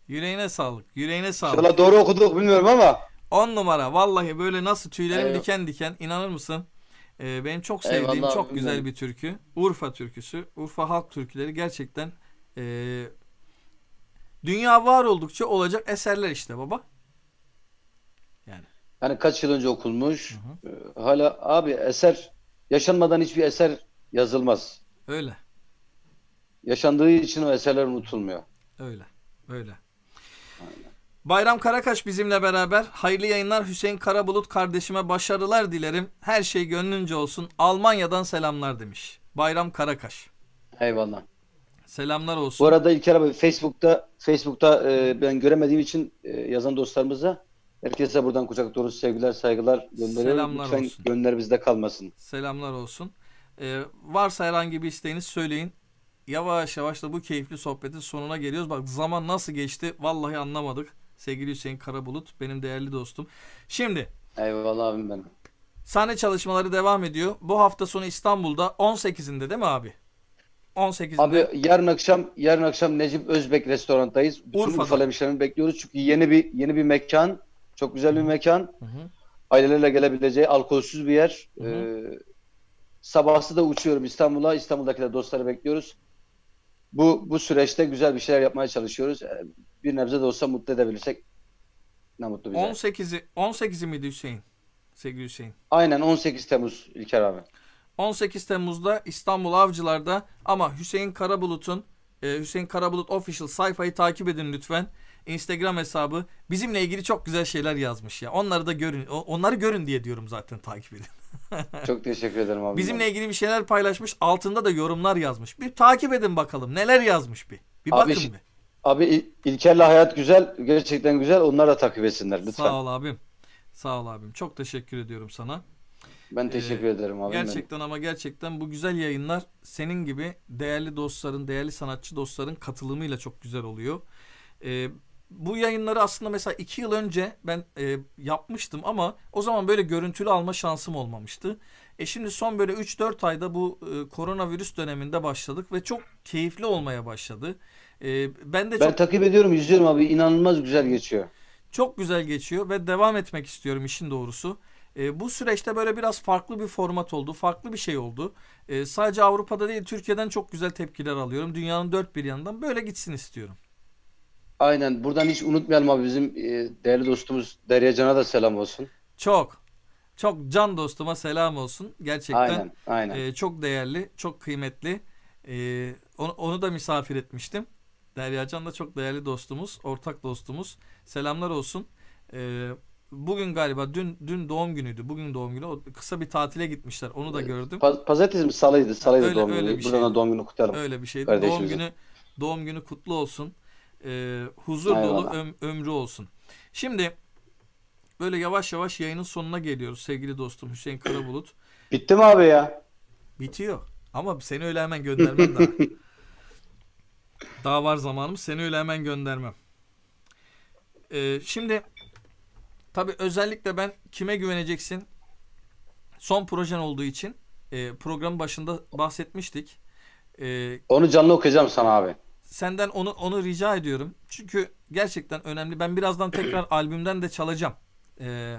Yüreğine sağlık, yüreğine sağlık. Şöyle doğru okuduk bilmiyorum ama. On numara vallahi, böyle nasıl tüylerim Eyvallah. diken diken, inanır mısın? Ee, benim çok sevdiğim, Eyvallah, çok güzel bilmiyorum. bir türkü. Urfa türküsü. Urfa halk türküleri gerçekten e, dünya var oldukça olacak eserler işte baba. Yani. Yani kaç yıl önce okunmuş. Hı hı. Hala abi eser, yaşanmadan hiçbir eser yazılmaz. Öyle. Yaşandığı için o eserler unutulmuyor. Öyle. Öyle. Aynen. Bayram Karakaş bizimle beraber. Hayırlı yayınlar Hüseyin Karabulut kardeşime, başarılar dilerim. Her şey gönlünce olsun. Almanya'dan selamlar demiş. Bayram Karakaş. Eyvallah. Selamlar olsun. Bu arada İlker abi Facebook'ta Facebook'ta e, ben göremediğim için e, yazan dostlarımıza, herkese buradan kucak dolusu sevgiler, saygılar gönderiyorum. Selamlar Lütfen olsun. Gönlünler bizde kalmasın. Selamlar olsun. Ee, varsa herhangi bir isteğiniz söyleyin. Yavaş yavaş da bu keyifli sohbetin sonuna geliyoruz. Bak zaman nasıl geçti vallahi anlamadık. Sevgili Hüseyin Karabulut benim değerli dostum. Şimdi. Eyvallah abim benim. Sahne çalışmaları devam ediyor. Bu hafta sonu İstanbul'da on sekizinde değil mi abi? on sekizinde. Abi yarın akşam yarın akşam Necip Özbek restorantayız. Bütün Urfa'lı bekliyoruz çünkü yeni bir yeni bir mekan, çok güzel bir mekan. Hı hı. Ailelerle gelebileceği alkolsüz bir yer. Hı hı. Ee, Sabahsı da uçuyorum İstanbul'a. İstanbul'daki de dostları bekliyoruz. Bu bu süreçte güzel bir şeyler yapmaya çalışıyoruz. Bir nebze de olsa mutlu edebilirsek ne mutlu bize. on sekizi on sekizi miydi Hüseyin? Sevgili Hüseyin. Aynen on sekiz Temmuz İlker abi. on sekiz Temmuz'da İstanbul Avcılar'da, ama Hüseyin Karabulut'un e, Hüseyin Karabulut Official sayfayı takip edin lütfen. Instagram hesabı bizimle ilgili çok güzel şeyler yazmış ya. Onları da görün. Onları görün diye diyorum zaten, takip edin. Çok teşekkür ederim abi. Bizimle ilgili bir şeyler paylaşmış. Altında da yorumlar yazmış. Bir takip edin bakalım. Neler yazmış bir. Bir abi, bakın bir. Abi İlker'le hayat güzel. Gerçekten güzel. Onlar da takip etsinler lütfen. Sağ ol abim. Sağ ol abim. Çok teşekkür ediyorum sana. Ben teşekkür ee, ederim abi. Gerçekten benim. ama gerçekten bu güzel yayınlar senin gibi değerli dostların, değerli sanatçı dostların katılımıyla çok güzel oluyor. Ee, bu yayınları aslında mesela iki yıl önce ben e, yapmıştım ama o zaman böyle görüntülü alma şansım olmamıştı. E şimdi son böyle üç dört ayda bu e, koronavirüs döneminde başladık ve çok keyifli olmaya başladı. E, ben de ben çok... takip ediyorum, izliyorum abi. İnanılmaz güzel geçiyor. Çok güzel geçiyor ve devam etmek istiyorum işin doğrusu. E, bu süreçte böyle biraz farklı bir format oldu. Farklı bir şey oldu. E, sadece Avrupa'da değil, Türkiye'den çok güzel tepkiler alıyorum. Dünyanın dört bir yanından böyle gitsin istiyorum. Aynen. Buradan hiç unutmayalım abi, bizim değerli dostumuz Derya Can'a da selam olsun. Çok. Çok Can dostuma selam olsun. Gerçekten aynen, aynen. E, çok değerli, çok kıymetli. E, onu, onu da misafir etmiştim. Derya Can da çok değerli dostumuz, ortak dostumuz. Selamlar olsun. E, bugün galiba, dün dün doğum günüydü. Bugün doğum günü. O, kısa bir tatile gitmişler. Onu da gördüm. Paz, Pazartesi mi? Salıydı. Salıydı öyle, doğum öyle günü. Buradan da doğum günü kutlayalım. Öyle bir şeydi. Doğum günü, doğum günü kutlu olsun. E, huzur Eyvallah. dolu öm, ömrü olsun. Şimdi böyle yavaş yavaş yayının sonuna geliyoruz sevgili dostum Hüseyin Karabulut. Bitti mi abi ya? Bitiyor. Ama seni öyle hemen göndermem daha. Daha var zamanım. Seni öyle hemen göndermem. E, şimdi tabii özellikle ben Kime Güveneceksin son projen olduğu için e, programın başında bahsetmiştik. E, Onu canlı okuyacağım sana abi. Senden onu onu rica ediyorum. Çünkü gerçekten önemli. Ben birazdan tekrar albümden de çalacağım. Ee,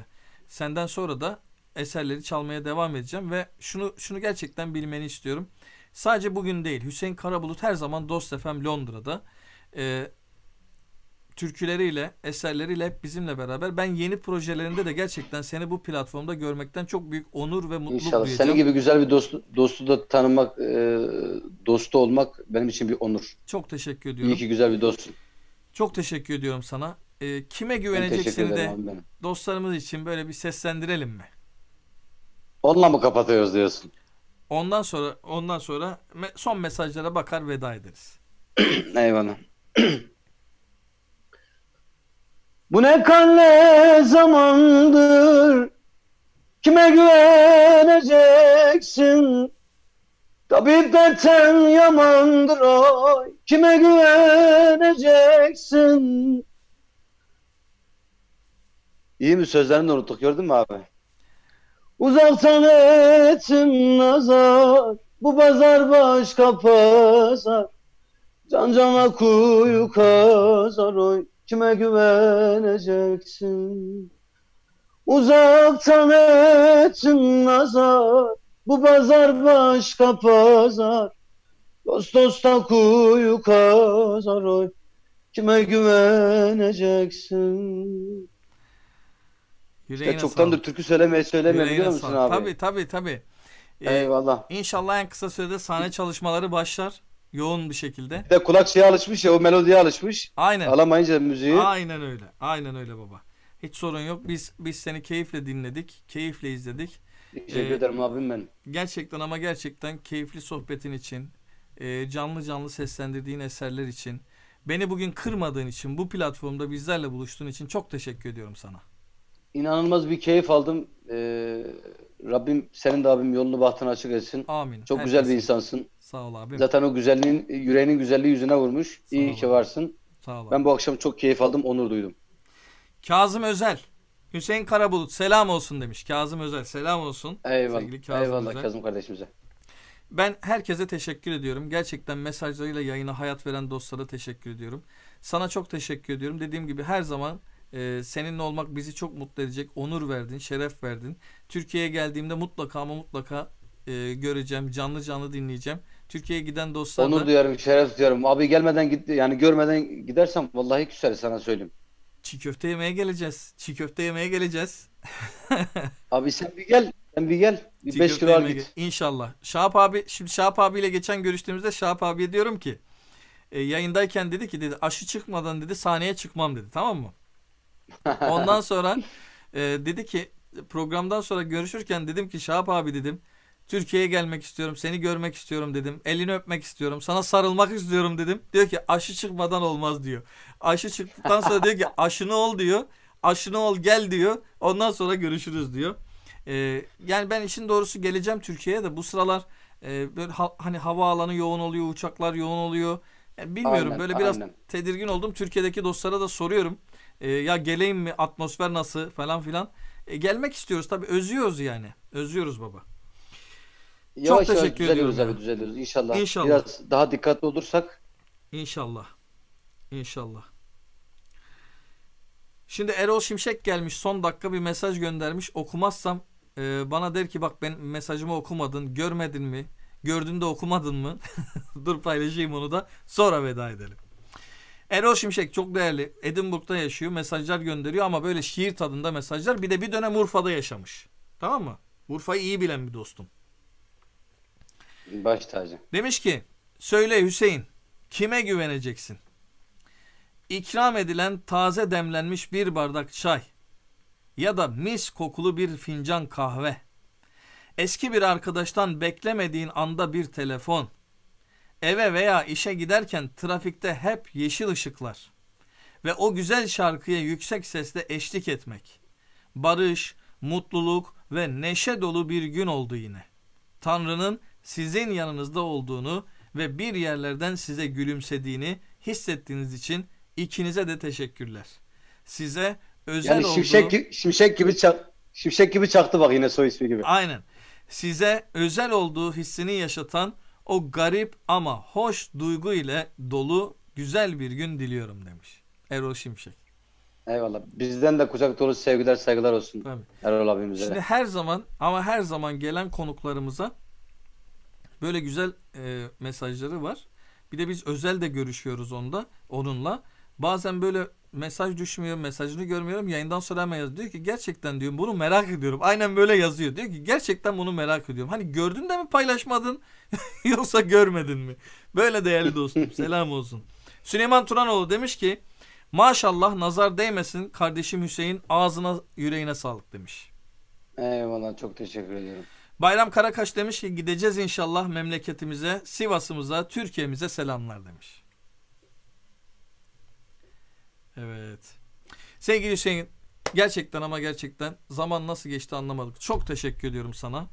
senden sonra da eserleri çalmaya devam edeceğim ve şunu şunu gerçekten bilmeni istiyorum. Sadece bugün değil. Hüseyin Karabulut her zaman Dost F M Londra'da e, türküleriyle, eserleriyle hep bizimle beraber. Ben yeni projelerinde de gerçekten seni bu platformda görmekten çok büyük onur ve mutluluk duyacağım. İnşallah. Senin gibi güzel bir dostu, dostu da tanımak, e, dostu olmak benim için bir onur. Çok teşekkür ediyorum. İyi ki güzel bir dostsun. Çok teşekkür ediyorum sana. E, kime güveneceksin de dostlarımız için böyle bir seslendirelim mi? Onunla mı kapatıyoruz diyorsun? Ondan sonra ondan sonra son mesajlara bakar veda ederiz. Eyvallah. Bu ne kanlı zamandır, kime güveneceksin? Tabi dertten yamandır o, kime güveneceksin? İyi mi? Sözlerini unuttuk, gördün mü abi? Uzaktan ettim nazar, bu pazar başka pazar. Can cana kuyu kazar oy. Kime güveneceksin? Uzaktan ettin nazar, bu pazar başka pazar. Dost dosta kuyu kazar oy, kime güveneceksin? İşte çoktandır türkü söylemeye söylemeye biliyor musun abi? Tabii tabii tabii. Ee, Eyvallah. İnşallah en kısa sürede sahne çalışmaları başlar. Yoğun bir şekilde. Bir de kulak şeye alışmış ya, o melodiye alışmış. Aynen. Alamayınca müziği. Aynen öyle. Aynen öyle baba. Hiç sorun yok. Biz biz seni keyifle dinledik. Keyifle izledik. Teşekkür ee, ederim abim ben. Gerçekten ama gerçekten keyifli sohbetin için, e, canlı canlı seslendirdiğin eserler için, beni bugün kırmadığın için, bu platformda bizlerle buluştuğun için çok teşekkür ediyorum sana. İnanılmaz bir keyif aldım. Ee, Rabbim senin de abim yolunu bahtını açık etsin. Amin. Çok herkesin. Güzel bir insansın. Sağ ol abi. Zaten o güzelliğin, yüreğinin güzelliği yüzüne vurmuş. Sağ İyi ki varsın. Sağ ol. Ben bu akşam çok keyif aldım, onur duydum. Kazım Özel, Hüseyin Karabulut selam olsun demiş. Kazım Özel selam olsun. Eyvallah. Kazım Eyvallah Özel. Kazım kardeşimize. Ben herkese teşekkür ediyorum. Gerçekten mesajlarıyla yayına hayat veren dostlara teşekkür ediyorum. Sana çok teşekkür ediyorum. Dediğim gibi her zaman Ee, seninle olmak bizi çok mutlu edecek. Onur verdin, şeref verdin. Türkiye'ye geldiğimde mutlaka ama mutlaka e, göreceğim, canlı canlı dinleyeceğim. Türkiye'ye giden dostlar onur da... duyarım, şeref duyarım. Abi gelmeden, git yani görmeden gidersem vallahi küser, sana söyleyeyim. Çiğ köfte yemeye geleceğiz. Çiğ köfte yemeye geleceğiz. Abi sen bir gel. Sen bir gel. Bir beş kilo al git. Gel. İnşallah. Şahap abi, şimdi Şahap abiyle geçen görüştüğümüzde Şahap abiye diyorum ki e, yayındayken dedi ki dedi aşı çıkmadan dedi sahneye çıkmam dedi. Tamam mı? Ondan sonra e, dedi ki programdan sonra görüşürken dedim ki Şahap abi dedim Türkiye'ye gelmek istiyorum. Seni görmek istiyorum dedim. Elini öpmek istiyorum. Sana sarılmak istiyorum dedim. Diyor ki aşı çıkmadan olmaz diyor. Aşı çıktıktan sonra diyor ki aşını ol diyor. Aşını ol gel diyor. Ondan sonra görüşürüz diyor. Ee, yani ben işin doğrusu geleceğim Türkiye'ye de bu sıralar e, böyle ha, hani havaalanı yoğun oluyor. Uçaklar yoğun oluyor. Yani bilmiyorum aynen, böyle biraz aynen. tedirgin oldum. Türkiye'deki dostlara da soruyorum. E, ya geleyim mi? Atmosfer nasıl? Falan filan. E, gelmek istiyoruz tabii. Özlüyoruz yani. Özlüyoruz baba. Yavaş çok yavaş düzeliyoruz abi, düzeliyoruz inşallah. İnşallah. Biraz daha dikkatli olursak. İnşallah. İnşallah. Şimdi Erol Şimşek gelmiş, son dakika bir mesaj göndermiş. Okumazsam e, bana der ki bak ben mesajımı okumadın, görmedin mi? Gördün de okumadın mı? Dur paylaşayım onu da sonra veda edelim. Erol Şimşek çok değerli. Edinburgh'da yaşıyor, mesajlar gönderiyor ama böyle şiir tadında mesajlar. Bir de bir dönem Urfa'da yaşamış. Tamam mı? Urfa'yı iyi bilen bir dostum. Baş tacı. Demiş ki söyle Hüseyin kime güveneceksin? İkram edilen taze demlenmiş bir bardak çay ya da mis kokulu bir fincan kahve, eski bir arkadaştan beklemediğin anda bir telefon, eve veya işe giderken trafikte hep yeşil ışıklar ve o güzel şarkıya yüksek sesle eşlik etmek, barış, mutluluk ve neşe dolu bir gün oldu yine. Tanrı'nın sizin yanınızda olduğunu ve bir yerlerden size gülümsediğini hissettiğiniz için ikinize de teşekkürler. Size özel yani şimşek, olduğunu... Şimşek gibi, çak, şimşek gibi çaktı bak yine soy ismi gibi. Aynen. Size özel olduğu hissini yaşatan o garip ama hoş duygu ile dolu güzel bir gün diliyorum demiş Erol Şimşek. Eyvallah. Bizden de kucak dolu sevgiler saygılar olsun. Tabii. Erol abimize. Şimdi her zaman ama her zaman gelen konuklarımıza böyle güzel e, mesajları var. Bir de biz özel de görüşüyoruz onda, onunla. Bazen böyle mesaj düşmüyor, mesajını görmüyorum. Yayından sonra hemen yazıyor. Diyor ki gerçekten diyorum bunu merak ediyorum. Aynen böyle yazıyor. Diyor ki gerçekten bunu merak ediyorum. Hani gördün de mi paylaşmadın yoksa görmedin mi? Böyle değerli dostum selam olsun. Süleyman Turanoğlu demiş ki maşallah nazar değmesin kardeşim Hüseyin, ağzına yüreğine sağlık demiş. Eyvallah çok teşekkür ediyorum. Bayram Karakaş demiş ki gideceğiz inşallah memleketimize, Sivas'ımıza, Türkiye'mize selamlar demiş. Evet. Sevgili Hüseyin gerçekten ama gerçekten zaman nasıl geçti anlamadık. Çok teşekkür ediyorum sana.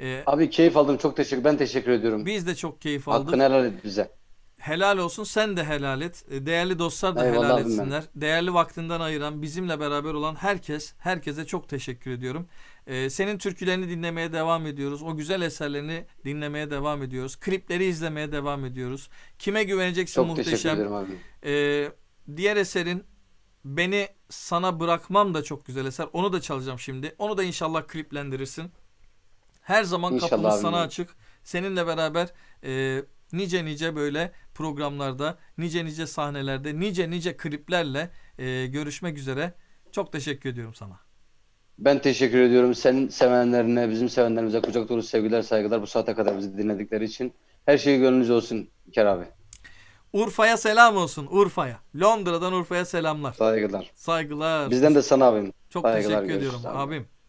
Ee, Abi keyif aldım, çok teşekkür, ben teşekkür ediyorum. Biz de çok keyif aldık. Hakkını helal et bize. Helal olsun, sen de helal et. Değerli dostlar da eyvallah helal etsinler. Ben. Değerli vaktinden ayıran, bizimle beraber olan herkes, herkese çok teşekkür ediyorum. Ee, senin türkülerini dinlemeye devam ediyoruz. O güzel eserlerini dinlemeye devam ediyoruz. Klipleri izlemeye devam ediyoruz. Kime güveneceksin çok muhteşem. Teşekkür ederim abi. Ee, diğer eserin Beni Sana Bırakmam da çok güzel eser. Onu da çalacağım şimdi. Onu da inşallah kliplendirirsin. Her zaman inşallah kapımız abi sana abi. Açık. Seninle beraber e, nice nice böyle programlarda, nice nice sahnelerde, nice nice kliplerle e, görüşmek üzere. Çok teşekkür ediyorum sana. Ben teşekkür ediyorum. Senin sevenlerine, bizim sevenlerimize kucak dolu sevgiler, saygılar. Bu saate kadar bizi dinledikleri için. Her şey gönlünüzde olsun İlker abi. Urfa'ya selam olsun. Urfa'ya. Londra'dan Urfa'ya selamlar. Saygılar. Saygılar. Bizden de sana abim. Çok saygılar, teşekkür ediyorum abim. abim.